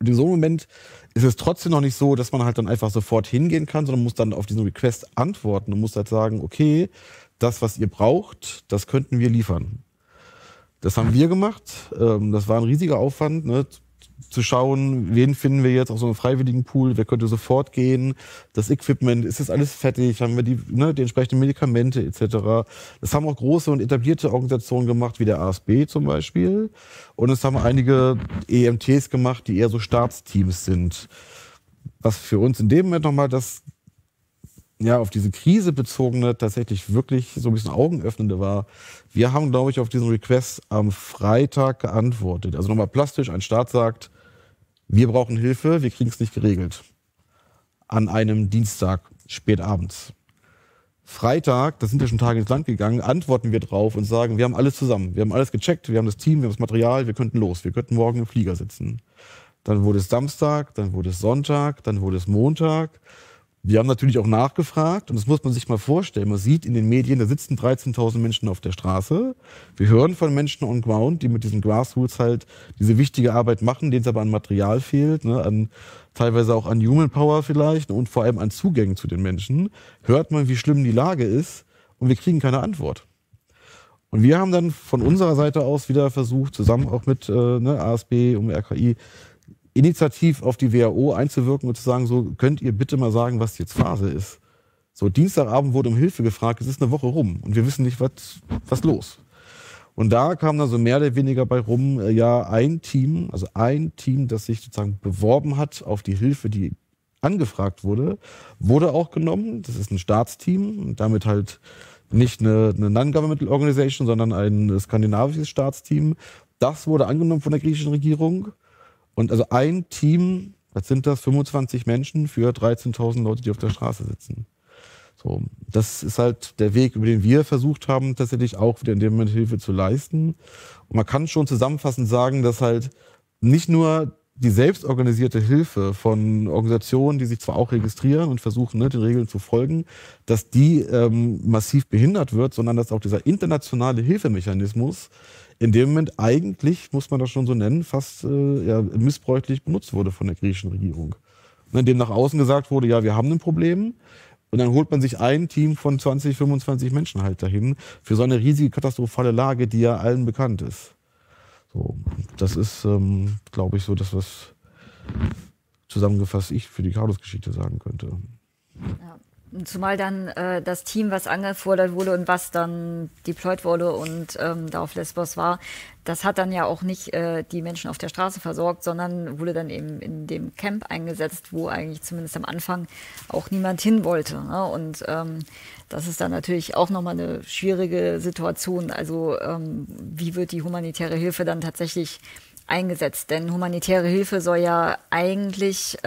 Und in so einem Moment ist es trotzdem noch nicht so, dass man halt dann einfach sofort hingehen kann, sondern muss dann auf diesen Request antworten und muss halt sagen, okay, das, was ihr braucht, das könnten wir liefern. Das haben wir gemacht. Das war ein riesiger Aufwand, ne? Zu schauen, wen finden wir jetzt auf so einem freiwilligen Pool, wer könnte sofort gehen, das Equipment, ist das alles fertig, haben wir die entsprechenden Medikamente etc. Das haben auch große und etablierte Organisationen gemacht, wie der ASB zum Beispiel. Und es haben einige EMTs gemacht, die eher so Stabsteams sind. Was für uns in dem Moment nochmal das, ja, auf diese Krise bezogene, tatsächlich wirklich so ein bisschen augenöffnende war. Wir haben, glaube ich, auf diesen Request am Freitag geantwortet. Also nochmal plastisch, ein Staat sagt, wir brauchen Hilfe, wir kriegen es nicht geregelt. An einem Dienstag, spätabends. Freitag, da sind wir schon Tage ins Land gegangen, antworten wir drauf und sagen, wir haben alles zusammen. Wir haben alles gecheckt, wir haben das Team, wir haben das Material, wir könnten los, wir könnten morgen im Flieger sitzen. Dann wurde es Samstag, dann wurde es Sonntag, dann wurde es Montag. Wir haben natürlich auch nachgefragt und das muss man sich mal vorstellen. Man sieht in den Medien, da sitzen 13.000 Menschen auf der Straße. Wir hören von Menschen on ground, die mit diesen Grassroots halt diese wichtige Arbeit machen, denen es aber an Material fehlt, ne, an, teilweise auch an Human Power vielleicht und vor allem an Zugängen zu den Menschen. Hört man, wie schlimm die Lage ist und wir kriegen keine Antwort. Und wir haben dann von unserer Seite aus wieder versucht, zusammen auch mit ASB und RKI, initiativ auf die WHO einzuwirken und zu sagen, so, könnt ihr bitte mal sagen, was jetzt Phase ist. So, Dienstagabend wurde um Hilfe gefragt, es ist eine Woche rum und wir wissen nicht, was los. Und da kam dann so mehr oder weniger bei rum, ja, ein Team, das sich sozusagen beworben hat auf die Hilfe, die angefragt wurde, wurde auch genommen. Das ist ein Staatsteam und damit halt nicht eine Non-Governmental Organization, sondern ein skandinavisches Staatsteam. Das wurde angenommen von der griechischen Regierung. Und also ein Team, was sind das, 25 Menschen für 13.000 Leute, die auf der Straße sitzen. So, das ist halt der Weg, über den wir versucht haben, tatsächlich auch wieder in dem Moment Hilfe zu leisten. Und man kann schon zusammenfassend sagen, dass halt nicht nur die selbstorganisierte Hilfe von Organisationen, die sich zwar auch registrieren und versuchen, ne, den Regeln zu folgen, dass die massiv behindert wird, sondern dass auch dieser internationale Hilfemechanismus in dem Moment eigentlich, muss man das schon so nennen, fast missbräuchlich benutzt wurde von der griechischen Regierung. Und in dem nach außen gesagt wurde, ja, wir haben ein Problem. Und dann holt man sich ein Team von 20, 25 Menschen halt dahin für so eine riesige, katastrophale Lage, die ja allen bekannt ist. So, das ist, glaube ich, so das, was zusammengefasst ich für die Cadus-Geschichte sagen könnte. Ja. Zumal dann das Team, was angefordert wurde und was dann deployed wurde und da auf Lesbos war, das hat dann ja auch nicht die Menschen auf der Straße versorgt, sondern wurde dann eben in dem Camp eingesetzt, wo eigentlich zumindest am Anfang auch niemand hin wollte. Ne? Und Das ist dann natürlich auch nochmal eine schwierige Situation. Also wie wird die humanitäre Hilfe dann tatsächlich eingesetzt? Denn humanitäre Hilfe soll ja eigentlich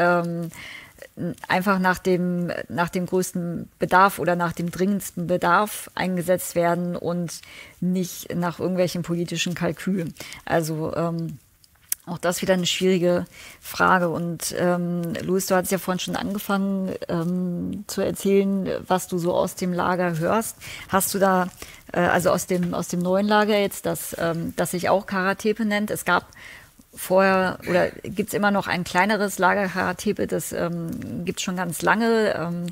einfach nach dem größten Bedarf oder nach dem dringendsten Bedarf eingesetzt werden und nicht nach irgendwelchen politischen Kalkülen. Also auch das wieder eine schwierige Frage. Und Louis, du hast ja vorhin schon angefangen zu erzählen, was du so aus dem Lager hörst. Hast du da, also aus dem neuen Lager jetzt, das sich auch Karatepe nennt? Es gab vorher, oder gibt es immer noch ein kleineres Lager Karatepe, das gibt es schon ganz lange,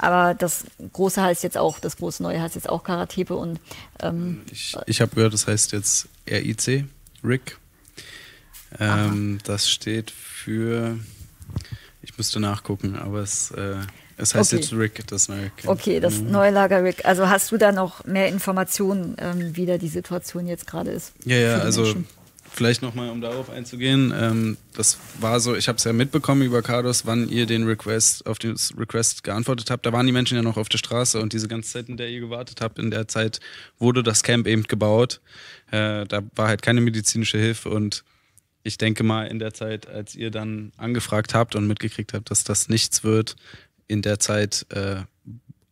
aber das große heißt jetzt auch, das große Neue heißt jetzt auch Karatepe. Und ich habe gehört, das heißt jetzt RIC, RIC. Das steht für, ich müsste nachgucken, aber es heißt okay. Jetzt RIC, das neue. Okay, das neue Lager RIC. Also hast du da noch mehr Informationen, wie da die Situation jetzt gerade ist? Ja, also Menschen? Vielleicht nochmal, um darauf einzugehen. Das war so, ich habe es ja mitbekommen über Cadus, wann ihr den Request, auf den Request geantwortet habt. Da waren die Menschen ja noch auf der Straße und diese ganze Zeit, in der ihr gewartet habt, in der Zeit wurde das Camp eben gebaut. Da war halt keine medizinische Hilfe und ich denke mal, in der Zeit, als ihr dann angefragt habt und mitgekriegt habt, dass das nichts wird, in der Zeit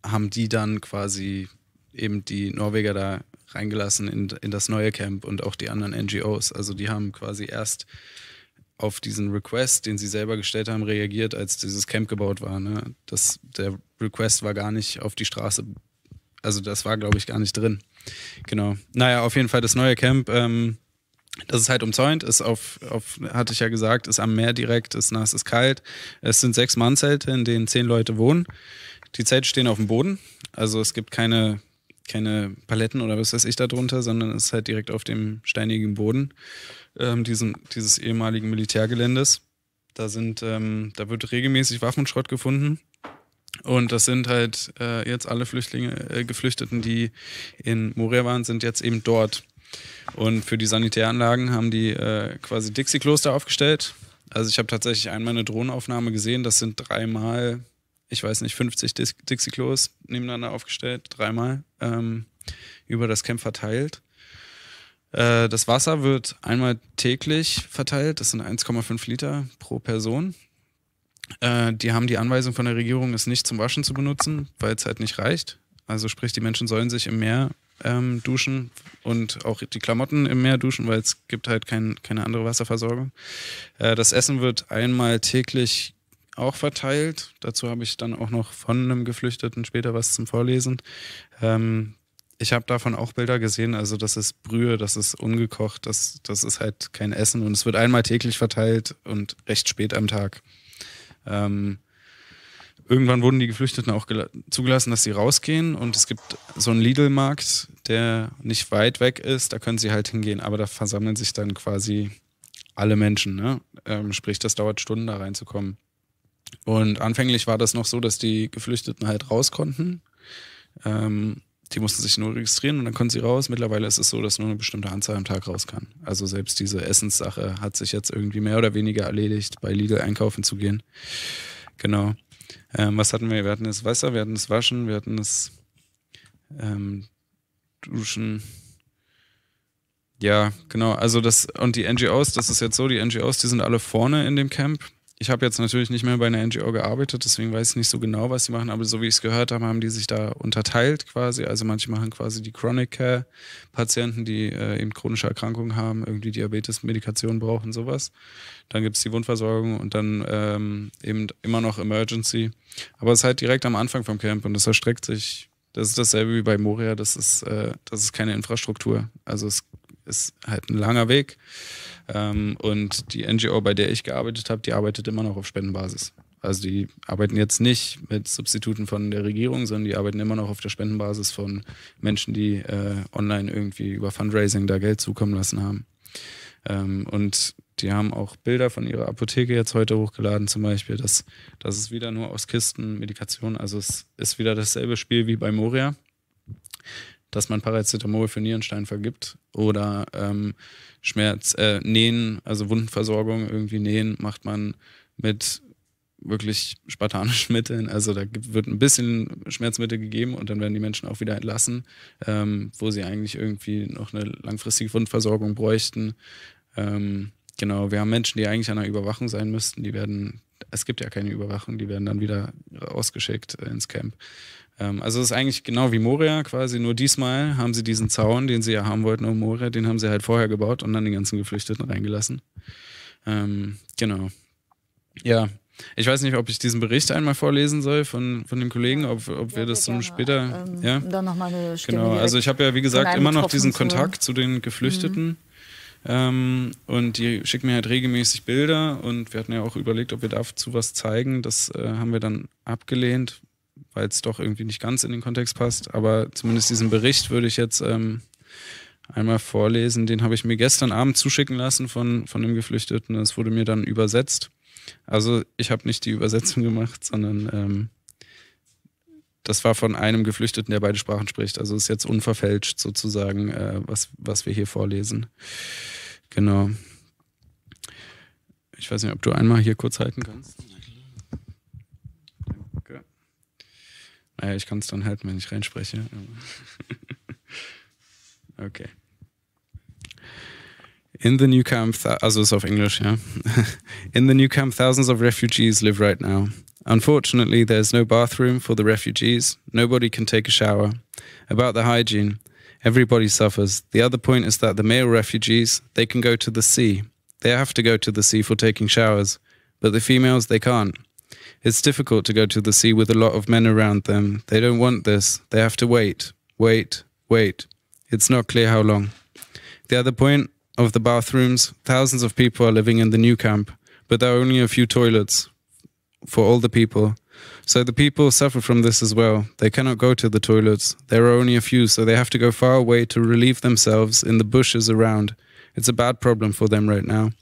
haben die dann quasi eben die Norweger da reingelassen in das neue Camp und auch die anderen NGOs. Also die haben quasi erst auf diesen Request, den sie selber gestellt haben, reagiert, als dieses Camp gebaut war. Ne? Der Request war gar nicht auf die Straße, also das war, glaube ich, gar nicht drin. Genau. Naja, auf jeden Fall das neue Camp, das ist halt umzäunt, ist hatte ich ja gesagt, ist am Meer direkt, ist nass, ist kalt. Es sind 6 Mannszelte, in denen 10 Leute wohnen. Die Zelte stehen auf dem Boden, also es gibt keine Paletten oder was weiß ich da drunter, sondern es ist halt direkt auf dem steinigen Boden dieses ehemaligen Militärgeländes. Da wird regelmäßig Waffenschrott gefunden. Und das sind halt jetzt alle Geflüchteten, die in Moria waren, sind jetzt eben dort. Und für die Sanitäranlagen haben die quasi Dixie-Klos da aufgestellt. Also ich habe tatsächlich einmal eine Drohnenaufnahme gesehen, das sind 3 mal, ich weiß nicht, 50 Dixie-Klos nebeneinander aufgestellt, 3 mal über das Camp verteilt. Das Wasser wird einmal täglich verteilt, das sind 1,5 Liter pro Person. Die haben die Anweisung von der Regierung, es nicht zum Waschen zu benutzen, weil es halt nicht reicht. Also sprich, die Menschen sollen sich im Meer duschen und auch die Klamotten im Meer duschen, weil es gibt halt keine andere Wasserversorgung. Das Essen wird einmal täglich auch verteilt. Dazu habe ich dann auch noch von einem Geflüchteten später was zum Vorlesen. Ich habe davon auch Bilder gesehen, also das ist Brühe, das ist ungekocht, das ist halt kein Essen und es wird einmal täglich verteilt und recht spät am Tag. Irgendwann wurden die Geflüchteten auch zugelassen, dass sie rausgehen und es gibt so einen Lidl-Markt, der nicht weit weg ist, da können sie halt hingehen, aber da versammeln sich dann quasi alle Menschen, ne? Sprich, das dauert Stunden, da reinzukommen. Und anfänglich war das noch so, dass die Geflüchteten halt raus konnten, die mussten sich nur registrieren und dann konnten sie raus. Mittlerweile ist es so, dass nur eine bestimmte Anzahl am Tag raus kann. Also selbst diese Essenssache hat sich jetzt irgendwie mehr oder weniger erledigt, bei Lidl einkaufen zu gehen. Genau. Was hatten wir? Wir hatten das Wasser, wir hatten das Waschen, wir hatten das Duschen. Ja, genau. Also das und die NGOs, das ist jetzt so, die NGOs, die sind alle vorne in dem Camp. Ich habe jetzt natürlich nicht mehr bei einer NGO gearbeitet, deswegen weiß ich nicht so genau, was sie machen, aber so wie ich es gehört habe, haben die sich da unterteilt quasi. Also manche machen quasi die Chronic Care Patienten, die eben chronische Erkrankungen haben, irgendwie Diabetes, Medikation brauchen, sowas. Dann gibt es die Wundversorgung und dann eben immer noch Emergency. Aber es ist halt direkt am Anfang vom Camp und das erstreckt sich. Das ist dasselbe wie bei Moria, das ist keine Infrastruktur. Also es ist halt ein langer Weg. Und die NGO, bei der ich gearbeitet habe, die arbeitet immer noch auf Spendenbasis. Also die arbeiten jetzt nicht mit Substituten von der Regierung, sondern die arbeiten immer noch auf der Spendenbasis von Menschen, die online irgendwie über Fundraising da Geld zukommen lassen haben. Und die haben auch Bilder von ihrer Apotheke jetzt heute hochgeladen zum Beispiel. Das ist wieder nur aus Kisten, Medikation. Also es ist wieder dasselbe Spiel wie bei Moria, dass man Paracetamol für Nierenstein vergibt oder Nähen, also Wundenversorgung, irgendwie Nähen macht man mit wirklich spartanischen Mitteln. Also da wird ein bisschen Schmerzmittel gegeben und dann werden die Menschen auch wieder entlassen, wo sie eigentlich irgendwie noch eine langfristige Grundversorgung bräuchten. Genau, wir haben Menschen, die eigentlich an der Überwachung sein müssten, die werden, es gibt ja keine Überwachung, die werden dann wieder ausgeschickt ins Camp. Also es ist eigentlich genau wie Moria quasi, nur diesmal haben sie diesen Zaun, den sie ja haben wollten um Moria, den haben sie halt vorher gebaut und dann den ganzen Geflüchteten reingelassen. Genau. Ja, ich weiß nicht, ob ich diesen Bericht einmal vorlesen soll von dem Kollegen, ob wir das dann später... Dann nochmal eine Stimme. Genau, also ich habe ja, wie gesagt, immer noch diesen Kontakt zu den Geflüchteten. Und die schicken mir halt regelmäßig Bilder und wir hatten ja auch überlegt, ob wir dazu was zeigen. Das haben wir dann abgelehnt, weil es doch irgendwie nicht ganz in den Kontext passt. Aber zumindest diesen Bericht würde ich jetzt einmal vorlesen. Den habe ich mir gestern Abend zuschicken lassen von dem Geflüchteten. Das wurde mir dann übersetzt. Also ich habe nicht die Übersetzung gemacht, sondern das war von einem Geflüchteten, der beide Sprachen spricht. Also ist jetzt unverfälscht sozusagen, was wir hier vorlesen. Genau. Ich weiß nicht, ob du einmal hier kurz halten kannst. Okay. Naja, ich kann es dann halten, wenn ich reinspreche. Okay. In the new camp, also ist auf Englisch, ja. In the new camp, thousands of refugees live right now. Unfortunately, there's no bathroom for the refugees. Nobody can take a shower. About the hygiene, everybody suffers. The other point is that the male refugees, they can go to the sea. They have to go to the sea for taking showers. But the females, they can't. It's difficult to go to the sea with a lot of men around them. They don't want this. They have to wait, wait, wait. It's not clear how long. The other point of the bathrooms, thousands of people are living in the new camp, but there are only a few toilets for all the people. So the people suffer from this as well. They cannot go to the toilets. There are only a few, so they have to go far away to relieve themselves in the bushes around. It's a bad problem for them right now.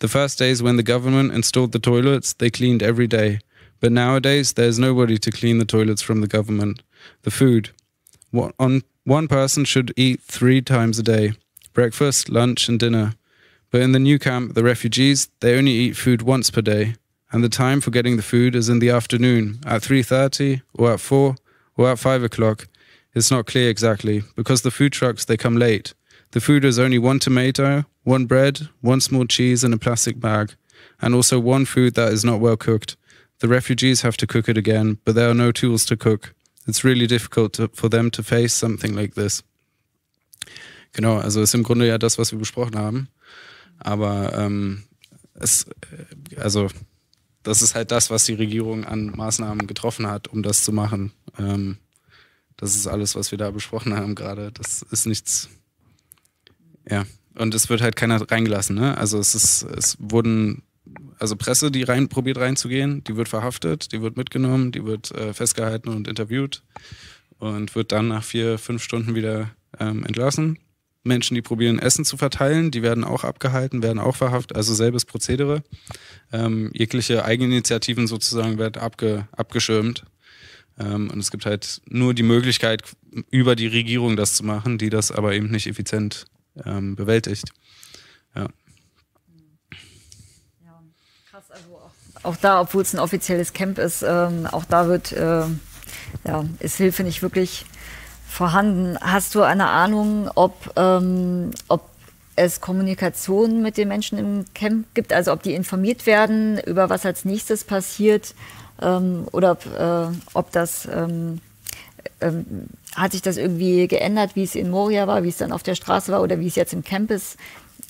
The first days when the government installed the toilets, they cleaned every day. But nowadays, there's nobody to clean the toilets from the government. The food. One person should eat 3 times a day. Breakfast, lunch and dinner. But in the new camp, the refugees, they only eat food once per day. And the time for getting the food is in the afternoon, at 3:30 or at 4 or at 5 o'clock. It's not clear exactly, because the food trucks, they come late. The food is only 1 tomato, 1 bread, 1 small cheese in a plastic bag, and also 1 food that is not well cooked. The refugees have to cook it again, but there are no tools to cook. It's really difficult for them to face something like this. Genau, also ist im Grunde ja das, was wir besprochen haben. Aber das ist halt das, was die Regierung an Maßnahmen getroffen hat, um das zu machen. Das ist alles, was wir da besprochen haben gerade. Das ist nichts. Ja, und es wird halt keiner reingelassen. Ne? Also es wurden Presse, die probiert reinzugehen, die wird verhaftet, die wird mitgenommen, die wird festgehalten und interviewt und wird dann nach 4, 5 Stunden wieder entlassen. Menschen, die probieren, Essen zu verteilen, die werden auch abgehalten, werden auch verhaftet, also selbes Prozedere. Jegliche Eigeninitiativen sozusagen werden abgeschirmt. Und es gibt halt nur die Möglichkeit, über die Regierung das zu machen, die das aber eben nicht effizient bewältigt. Ja. Ja, krass, also auch da, obwohl es ein offizielles Camp ist, auch da ist Hilfe nicht wirklich vorhanden. Hast du eine Ahnung, ob es Kommunikation mit den Menschen im Camp gibt? Also ob die informiert werden, über was als nächstes passiert? Oder ob das... hat sich das irgendwie geändert, wie es in Moria war, wie es dann auf der Straße war oder wie es jetzt im Camp ist?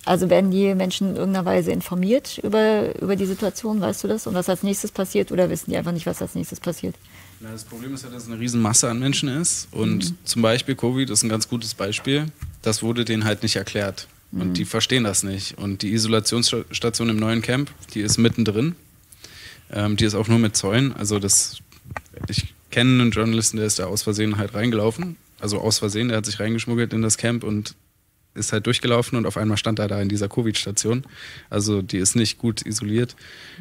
Also werden die Menschen in irgendeiner Weise informiert über die Situation? Weißt du das? Und was als nächstes passiert? Oder wissen die einfach nicht, was als nächstes passiert? Na, das Problem ist ja, dass es eine Riesenmasse an Menschen ist und zum Beispiel Covid ist ein ganz gutes Beispiel, das wurde denen halt nicht erklärt und die verstehen das nicht und die Isolationsstation im neuen Camp, die ist mittendrin, die ist auch nur mit Zäunen, also ich kenne einen Journalisten, der ist da aus Versehen halt reingelaufen, also aus Versehen, der hat sich reingeschmuggelt in das Camp und ist halt durchgelaufen und auf einmal stand er da in dieser Covid-Station. Also die ist nicht gut isoliert.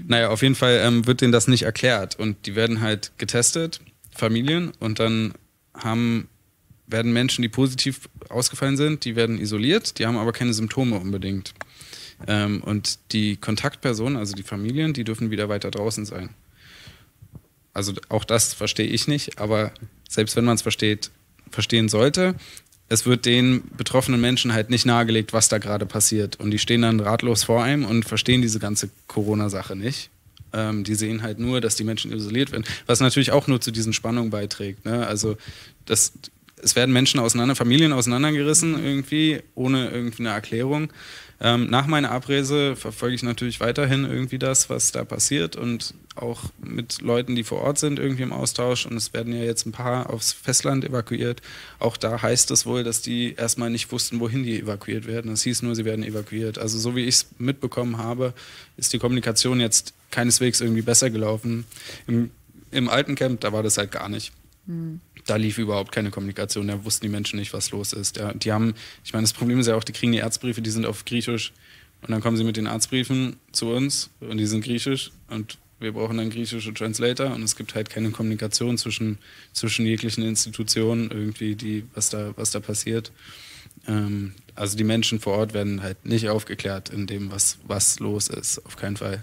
Naja, auf jeden Fall wird denen das nicht erklärt. Und die werden halt getestet, Familien, und dann werden Menschen, die positiv ausgefallen sind, die werden isoliert, die haben aber keine Symptome unbedingt. Und die Kontaktpersonen, also die Familien, die dürfen wieder weiter draußen sein. Also auch das verstehe ich nicht, aber selbst wenn man es versteht, verstehen sollte, es wird den betroffenen Menschen halt nicht nahegelegt, was da gerade passiert. Und die stehen dann ratlos vor einem und verstehen diese ganze Corona-Sache nicht. Die sehen halt nur, dass die Menschen isoliert werden, was natürlich auch nur zu diesen Spannungen beiträgt, ne? Also es werden Menschen auseinander, Familien auseinandergerissen irgendwie, ohne irgendwie eine Erklärung. Nach meiner Abreise verfolge ich natürlich weiterhin irgendwie das, was da passiert und auch mit Leuten, die vor Ort sind, irgendwie im Austausch, und es werden ja jetzt ein paar aufs Festland evakuiert. Auch da heißt es wohl, dass die erstmal nicht wussten, wohin die evakuiert werden. Es hieß nur, sie werden evakuiert. Also so wie ich es mitbekommen habe, ist die Kommunikation jetzt keineswegs irgendwie besser gelaufen. Im alten Camp, da war das halt gar nicht. Mhm. Da lief überhaupt keine Kommunikation, da wussten die Menschen nicht, was los ist. Ja, die haben, ich meine, das Problem ist ja auch, die kriegen die Arztbriefe, die sind auf Griechisch, und dann kommen sie mit den Arztbriefen zu uns und die sind griechisch und wir brauchen dann griechische Translator, und es gibt halt keine Kommunikation zwischen jeglichen Institutionen irgendwie, was da passiert. Also die Menschen vor Ort werden halt nicht aufgeklärt in dem, was los ist, auf keinen Fall.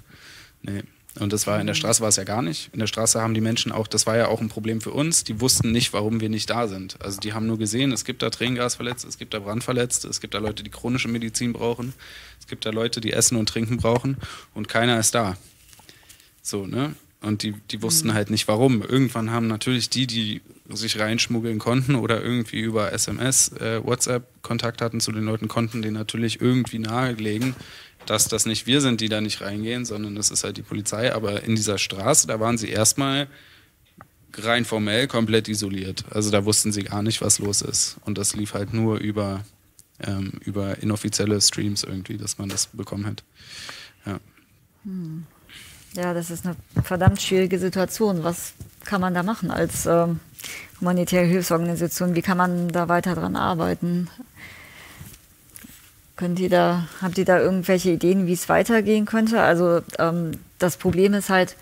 Nee. Und das war in der Straße war es ja gar nicht. In der Straße haben die Menschen auch, das war ja auch ein Problem für uns, die wussten nicht, warum wir nicht da sind. Also die haben nur gesehen, es gibt da Tränengasverletzte, es gibt da Brandverletzte, es gibt da Leute, die chronische Medizin brauchen, es gibt da Leute, die Essen und Trinken brauchen, und keiner ist da. So, ne? Und die wussten halt nicht, warum. Irgendwann haben natürlich die sich reinschmuggeln konnten oder irgendwie über SMS, WhatsApp Kontakt hatten zu den Leuten, konnten denen natürlich irgendwie nahelegen, dass das nicht wir sind, die da nicht reingehen, sondern das ist halt die Polizei. Aber in dieser Straße, da waren sie erstmal rein formell komplett isoliert. Also da wussten sie gar nicht, was los ist. Und das lief halt nur über inoffizielle Streams irgendwie, dass man das bekommen hat. Ja. Ja, das ist eine verdammt schwierige Situation. Was kann man da machen als humanitäre Hilfsorganisation? Wie kann man da weiter dran arbeiten? Habt ihr da irgendwelche Ideen, wie es weitergehen könnte? Also das Problem ist halt,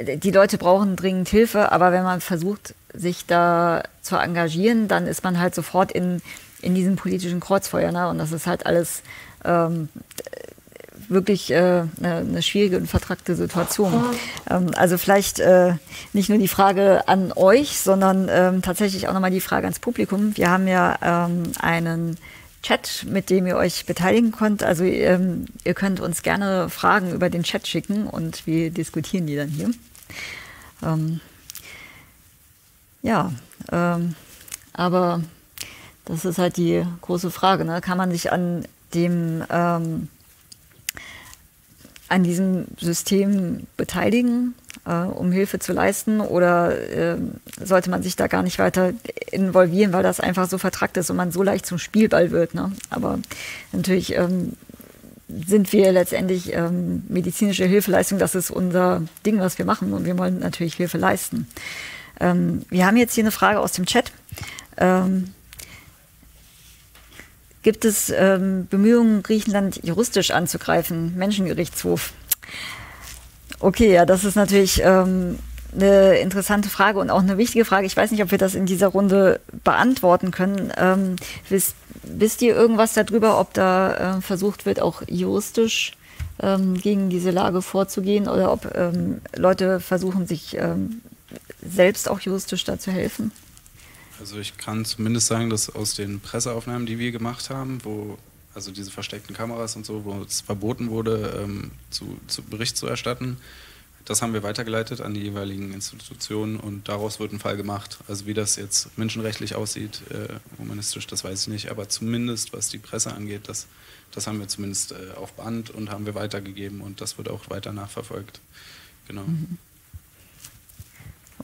die Leute brauchen dringend Hilfe, aber wenn man versucht, sich da zu engagieren, dann ist man halt sofort in diesem politischen Kreuzfeuer, ne? Und das ist halt alles wirklich eine schwierige und vertrackte Situation. Also vielleicht nicht nur die Frage an euch, sondern tatsächlich auch nochmal die Frage ans Publikum. Wir haben ja einen Chat, mit dem ihr euch beteiligen könnt. Also ihr könnt uns gerne Fragen über den Chat schicken und wir diskutieren die dann hier. Aber das ist halt die große Frage, ne? Kann man sich an diesem System beteiligen, um Hilfe zu leisten, oder sollte man sich da gar nicht weiter involvieren, weil das einfach so vertrackt ist und man so leicht zum Spielball wird, ne? Aber natürlich sind wir letztendlich medizinische Hilfeleistung, das ist unser Ding, was wir machen, und wir wollen natürlich Hilfe leisten. Wir haben jetzt hier eine Frage aus dem Chat. Gibt es Bemühungen, Griechenland juristisch anzugreifen? Menschengerichtshof. Okay, ja, das ist natürlich eine interessante Frage und auch eine wichtige Frage. Ich weiß nicht, ob wir das in dieser Runde beantworten können. Wisst ihr irgendwas darüber, ob da versucht wird, auch juristisch gegen diese Lage vorzugehen, oder ob Leute versuchen, sich selbst auch juristisch da zu helfen? Also ich kann zumindest sagen, dass aus den Presseaufnahmen, die wir gemacht haben, also diese versteckten Kameras und so, wo es verboten wurde, Bericht zu erstatten, das haben wir weitergeleitet an die jeweiligen Institutionen, und daraus wird ein Fall gemacht. Also wie das jetzt menschenrechtlich aussieht, humanistisch, das weiß ich nicht, aber zumindest was die Presse angeht, das haben wir zumindest auf Band und haben wir weitergegeben, und das wird auch weiter nachverfolgt. Genau.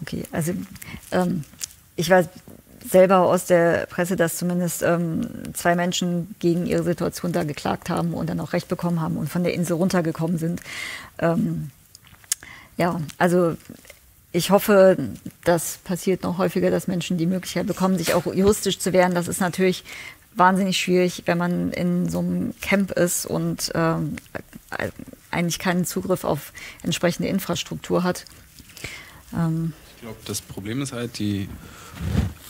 Okay, also ich weiß selber aus der Presse, dass zumindest zwei Menschen gegen ihre Situation da geklagt haben und dann auch Recht bekommen haben und von der Insel runtergekommen sind. Ja, also ich hoffe, das passiert noch häufiger, dass Menschen die Möglichkeit bekommen, sich auch juristisch zu wehren. Das ist natürlich wahnsinnig schwierig, wenn man in so einem Camp ist und eigentlich keinen Zugriff auf entsprechende Infrastruktur hat. Ich glaube, das Problem ist halt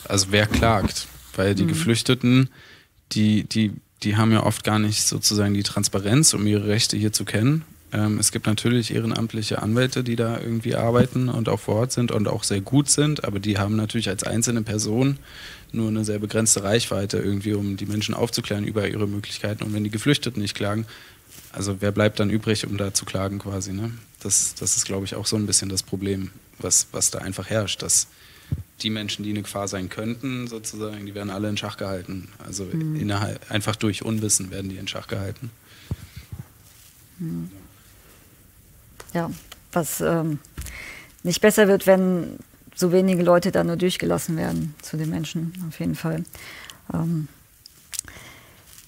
also wer klagt, weil die Geflüchteten, die haben ja oft gar nicht sozusagen die Transparenz, um ihre Rechte hier zu kennen, Es gibt natürlich ehrenamtliche Anwälte, die da irgendwie arbeiten und auch vor Ort sind und auch sehr gut sind, aber die haben natürlich als einzelne Person nur eine sehr begrenzte Reichweite irgendwie, um die Menschen aufzuklären über ihre Möglichkeiten. Und wenn die Geflüchteten nicht klagen, also wer bleibt dann übrig, um da zu klagen quasi, ne? Das ist, glaube ich, auch so ein bisschen das Problem, was da einfach herrscht, dass die Menschen, die eine Gefahr sein könnten, sozusagen, die werden alle in Schach gehalten. Also innerhalb, einfach durch Unwissen werden die in Schach gehalten. Mhm. Ja, was nicht besser wird, wenn so wenige Leute da nur durchgelassen werden zu den Menschen, auf jeden Fall.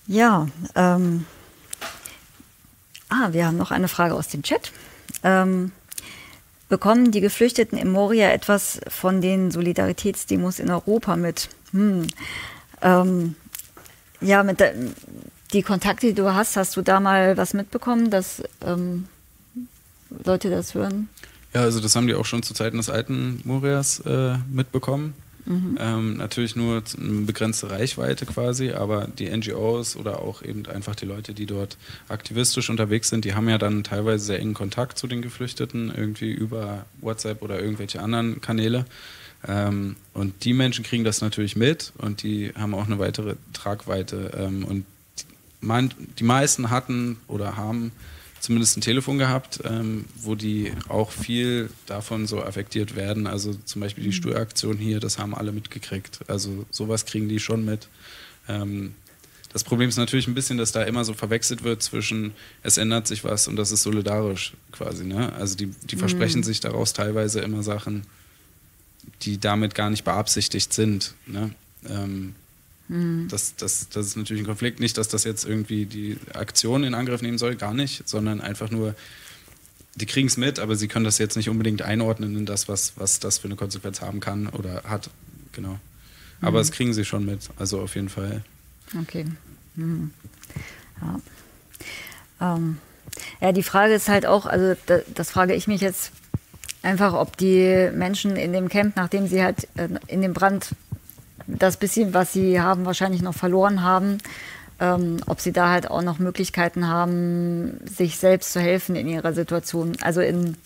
Wir haben noch eine Frage aus dem Chat. Bekommen die Geflüchteten in Moria etwas von den Solidaritätsdemos in Europa mit? Mit die Kontakte, die du hast, hast du da mal was mitbekommen, dass Leute das hören? Ja, also das haben die auch schon zu Zeiten des alten Morias mitbekommen. Mhm. Natürlich nur eine begrenzte Reichweite quasi, aber die NGOs oder auch eben einfach die Leute, die dort aktivistisch unterwegs sind, die haben ja dann teilweise sehr engen Kontakt zu den Geflüchteten, irgendwie über WhatsApp oder irgendwelche anderen Kanäle. Und die Menschen kriegen das natürlich mit und die haben auch eine weitere Tragweite. Und die meisten hatten oder haben zumindest ein Telefon gehabt, wo die auch viel davon so affektiert werden. Also zum Beispiel die Stuhlaktion hier, das haben alle mitgekriegt. Also sowas kriegen die schon mit. Das Problem ist natürlich ein bisschen, dass da immer so verwechselt wird zwischen, es ändert sich was und das ist solidarisch quasi, ne? Also die versprechen sich daraus teilweise immer Sachen, die damit gar nicht beabsichtigt sind, ne? Das ist natürlich ein Konflikt. Nicht, dass das jetzt irgendwie die Aktion in Angriff nehmen soll, gar nicht, sondern einfach nur, die kriegen es mit, aber sie können das jetzt nicht unbedingt einordnen in das, was das für eine Konsequenz haben kann oder hat. Genau. Aber das kriegen sie schon mit, also auf jeden Fall. Okay. Ja. Die Frage ist halt auch, also das frage ich mich jetzt einfach, ob die Menschen in dem Camp, nachdem sie halt in dem Brand das bisschen, was sie haben, wahrscheinlich noch verloren haben, ob sie da halt auch noch Möglichkeiten haben, sich selbst zu helfen in ihrer Situation. Also in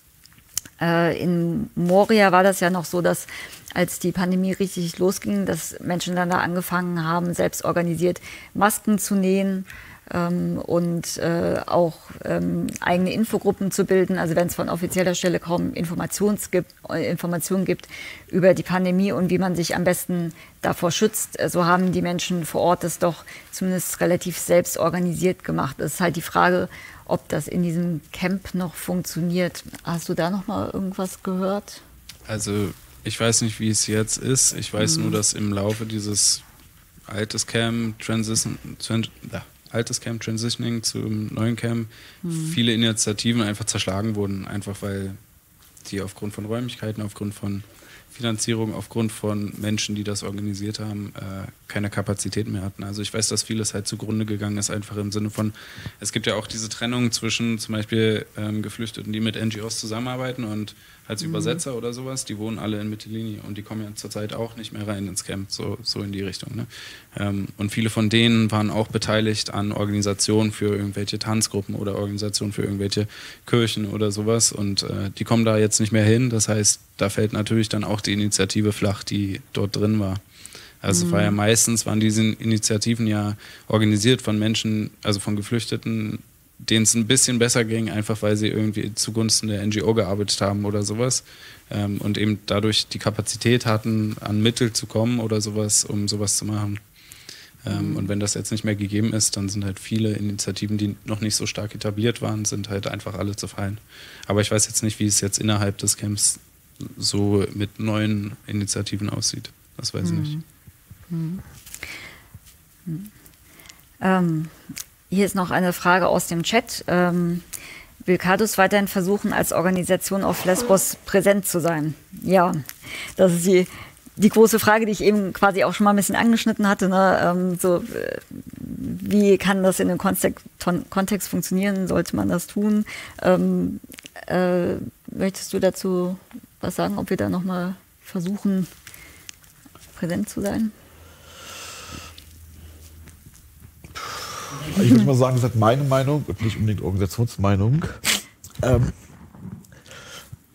Moria war das ja noch so, dass als die Pandemie richtig losging, dass Menschen dann da angefangen haben, selbst organisiert Masken zu nähen und auch eigene Infogruppen zu bilden. Also wenn es von offizieller Stelle kaum Informationen gibt über die Pandemie und wie man sich am besten davor schützt, so haben die Menschen vor Ort das doch zumindest relativ selbst organisiert gemacht. Es ist halt die Frage, ob das in diesem Camp noch funktioniert. Hast du da noch mal irgendwas gehört? Also ich weiß nicht, wie es jetzt ist. Ich weiß nur, dass im Laufe dieses altes Camp Transitioning zum neuen Camp, viele Initiativen einfach zerschlagen wurden, einfach weil die aufgrund von Räumlichkeiten, aufgrund von Finanzierung, aufgrund von Menschen, die das organisiert haben, keine Kapazität mehr hatten. Also ich weiß, dass vieles halt zugrunde gegangen ist, einfach im Sinne von, es gibt ja auch diese Trennung zwischen zum Beispiel Geflüchteten, die mit NGOs zusammenarbeiten und als Übersetzer oder sowas, die wohnen alle in Mytilini und die kommen ja zurzeit auch nicht mehr rein ins Camp, so in die Richtung, ne? Und viele von denen waren auch beteiligt an Organisationen für irgendwelche Tanzgruppen oder Organisationen für irgendwelche Kirchen oder sowas und die kommen da jetzt nicht mehr hin, das heißt, da fällt natürlich dann auch die Initiative flach, die dort drin war. Also es war ja meistens, waren diese Initiativen ja organisiert von Menschen, also von Geflüchteten, denen es ein bisschen besser ging, einfach weil sie irgendwie zugunsten der NGO gearbeitet haben oder sowas und eben dadurch die Kapazität hatten, an Mittel zu kommen oder sowas, um sowas zu machen. Und wenn das jetzt nicht mehr gegeben ist, dann sind halt viele Initiativen, die noch nicht so stark etabliert waren, sind halt einfach alle zerfallen. Aber ich weiß jetzt nicht, wie es jetzt innerhalb des Camps so mit neuen Initiativen aussieht. Das weiß ich nicht. Hier ist noch eine Frage aus dem Chat. Will Cadus weiterhin versuchen, als Organisation auf Lesbos präsent zu sein? Ja, das ist die große Frage, die ich eben quasi auch schon mal ein bisschen angeschnitten hatte, ne? Wie kann das in dem Kontext funktionieren? Sollte man das tun? Möchtest du dazu was sagen, ob wir da nochmal versuchen, präsent zu sein? Ich würde mal sagen, das ist meine Meinung und nicht unbedingt Organisationsmeinung.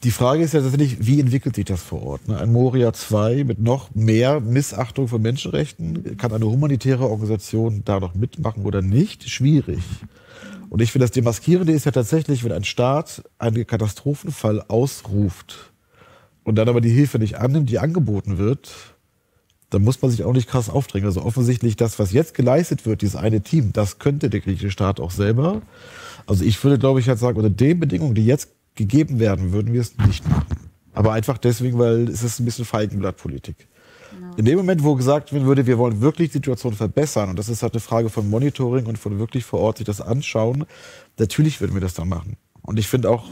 Die Frage ist ja tatsächlich, wie entwickelt sich das vor Ort? Ein Moria 2 mit noch mehr Missachtung von Menschenrechten, kann eine humanitäre Organisation da noch mitmachen oder nicht? Schwierig. Und ich finde, das Demaskierende ist ja tatsächlich, wenn ein Staat einen Katastrophenfall ausruft und dann aber die Hilfe nicht annimmt, die angeboten wird, dann muss man sich auch nicht krass aufdrängen. Also offensichtlich das, was jetzt geleistet wird, dieses eine Team, das könnte der griechische Staat auch selber. Also ich würde, glaube ich, halt sagen, unter den Bedingungen, die jetzt gegeben werden, würden wir es nicht machen. Aber einfach deswegen, weil es ist ein bisschen Feigenblattpolitik. Genau. In dem Moment, wo gesagt werden würde, wir wollen wirklich die Situation verbessern, und das ist halt eine Frage von Monitoring und von wirklich vor Ort sich das anschauen, natürlich würden wir das dann machen. Und ich finde auch,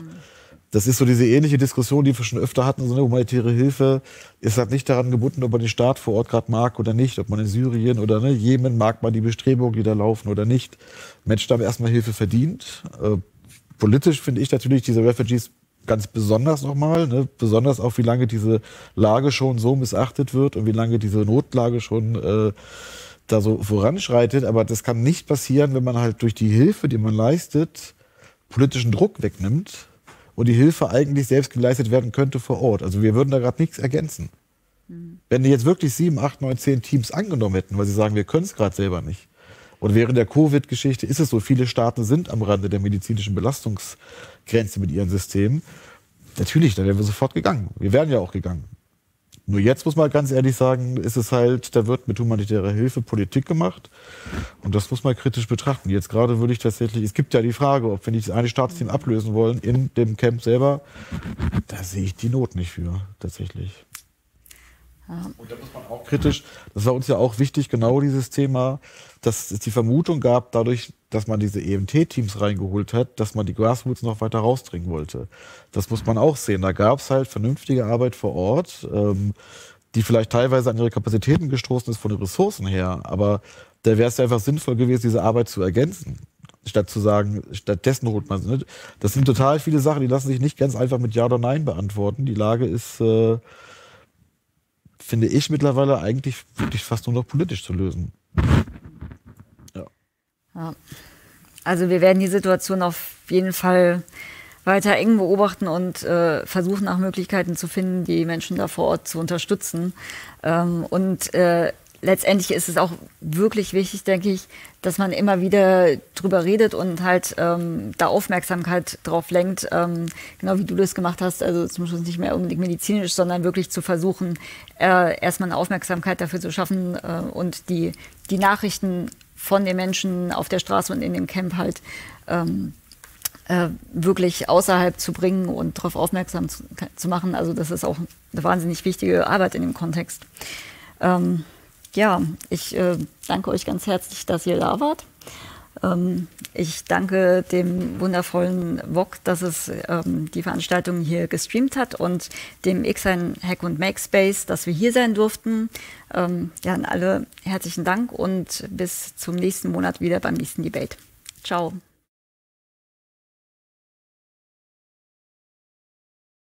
das ist so diese ähnliche Diskussion, die wir schon öfter hatten, so eine humanitäre Hilfe ist halt nicht daran gebunden, ob man den Staat vor Ort gerade mag oder nicht, ob man in Syrien oder Jemen mag man die Bestrebungen, die da laufen oder nicht. Menschen haben erstmal Hilfe verdient. Politisch finde ich natürlich diese Refugees ganz besonders nochmal, besonders auch wie lange diese Lage schon so missachtet wird und wie lange diese Notlage schon da so voranschreitet. Aber das kann nicht passieren, wenn man halt durch die Hilfe, die man leistet, politischen Druck wegnimmt. Und die Hilfe eigentlich selbst geleistet werden könnte vor Ort. Also wir würden da gerade nichts ergänzen. Mhm. Wenn die jetzt wirklich 7, 8, 9, 10 Teams angenommen hätten, weil sie sagen, wir können es gerade selber nicht. Und während der Covid-Geschichte ist es so, viele Staaten sind am Rande der medizinischen Belastungsgrenze mit ihren Systemen. Natürlich, dann wären wir sofort gegangen. Wir wären ja auch gegangen. Nur jetzt muss man ganz ehrlich sagen, ist es halt, da wird mit humanitärer Hilfe Politik gemacht. Und das muss man kritisch betrachten. Jetzt gerade würde ich tatsächlich, es gibt ja die Frage, ob wir nicht das eine Staatsteam ablösen wollen in dem Camp selber. Da sehe ich die Not nicht für, tatsächlich. Und da muss man auch kritisch, das war uns ja auch wichtig, genau dieses Thema, dass es die Vermutung gab, dadurch, dass man diese EMT-Teams reingeholt hat, dass man die Grassroots noch weiter rausdringen wollte. Das muss man auch sehen. Da gab es halt vernünftige Arbeit vor Ort, die vielleicht teilweise an ihre Kapazitäten gestoßen ist von den Ressourcen her. Aber da wäre es ja einfach sinnvoll gewesen, diese Arbeit zu ergänzen. Statt zu sagen, stattdessen holt man es nicht. Das sind total viele Sachen, die lassen sich nicht ganz einfach mit Ja oder Nein beantworten. Die Lage ist... finde ich mittlerweile eigentlich wirklich fast nur noch politisch zu lösen. Ja. Ja. Also wir werden die Situation auf jeden Fall weiter eng beobachten und versuchen, nach Möglichkeiten zu finden, die Menschen da vor Ort zu unterstützen. Letztendlich ist es auch wirklich wichtig, denke ich, dass man immer wieder drüber redet und halt da Aufmerksamkeit drauf lenkt, genau wie du das gemacht hast, also zum Schluss nicht mehr unbedingt medizinisch, sondern wirklich zu versuchen, erstmal eine Aufmerksamkeit dafür zu schaffen und die Nachrichten von den Menschen auf der Straße und in dem Camp halt wirklich außerhalb zu bringen und darauf aufmerksam zu machen. Also das ist auch eine wahnsinnig wichtige Arbeit in dem Kontext. Ja, ich danke euch ganz herzlich, dass ihr da wart. Ich danke dem wundervollen VOG, dass es die Veranstaltung hier gestreamt hat, und dem X-Ein Hack und Makerspace, dass wir hier sein durften. Ja, an alle herzlichen Dank und bis zum nächsten Monat wieder beim nächsten Debate. Ciao.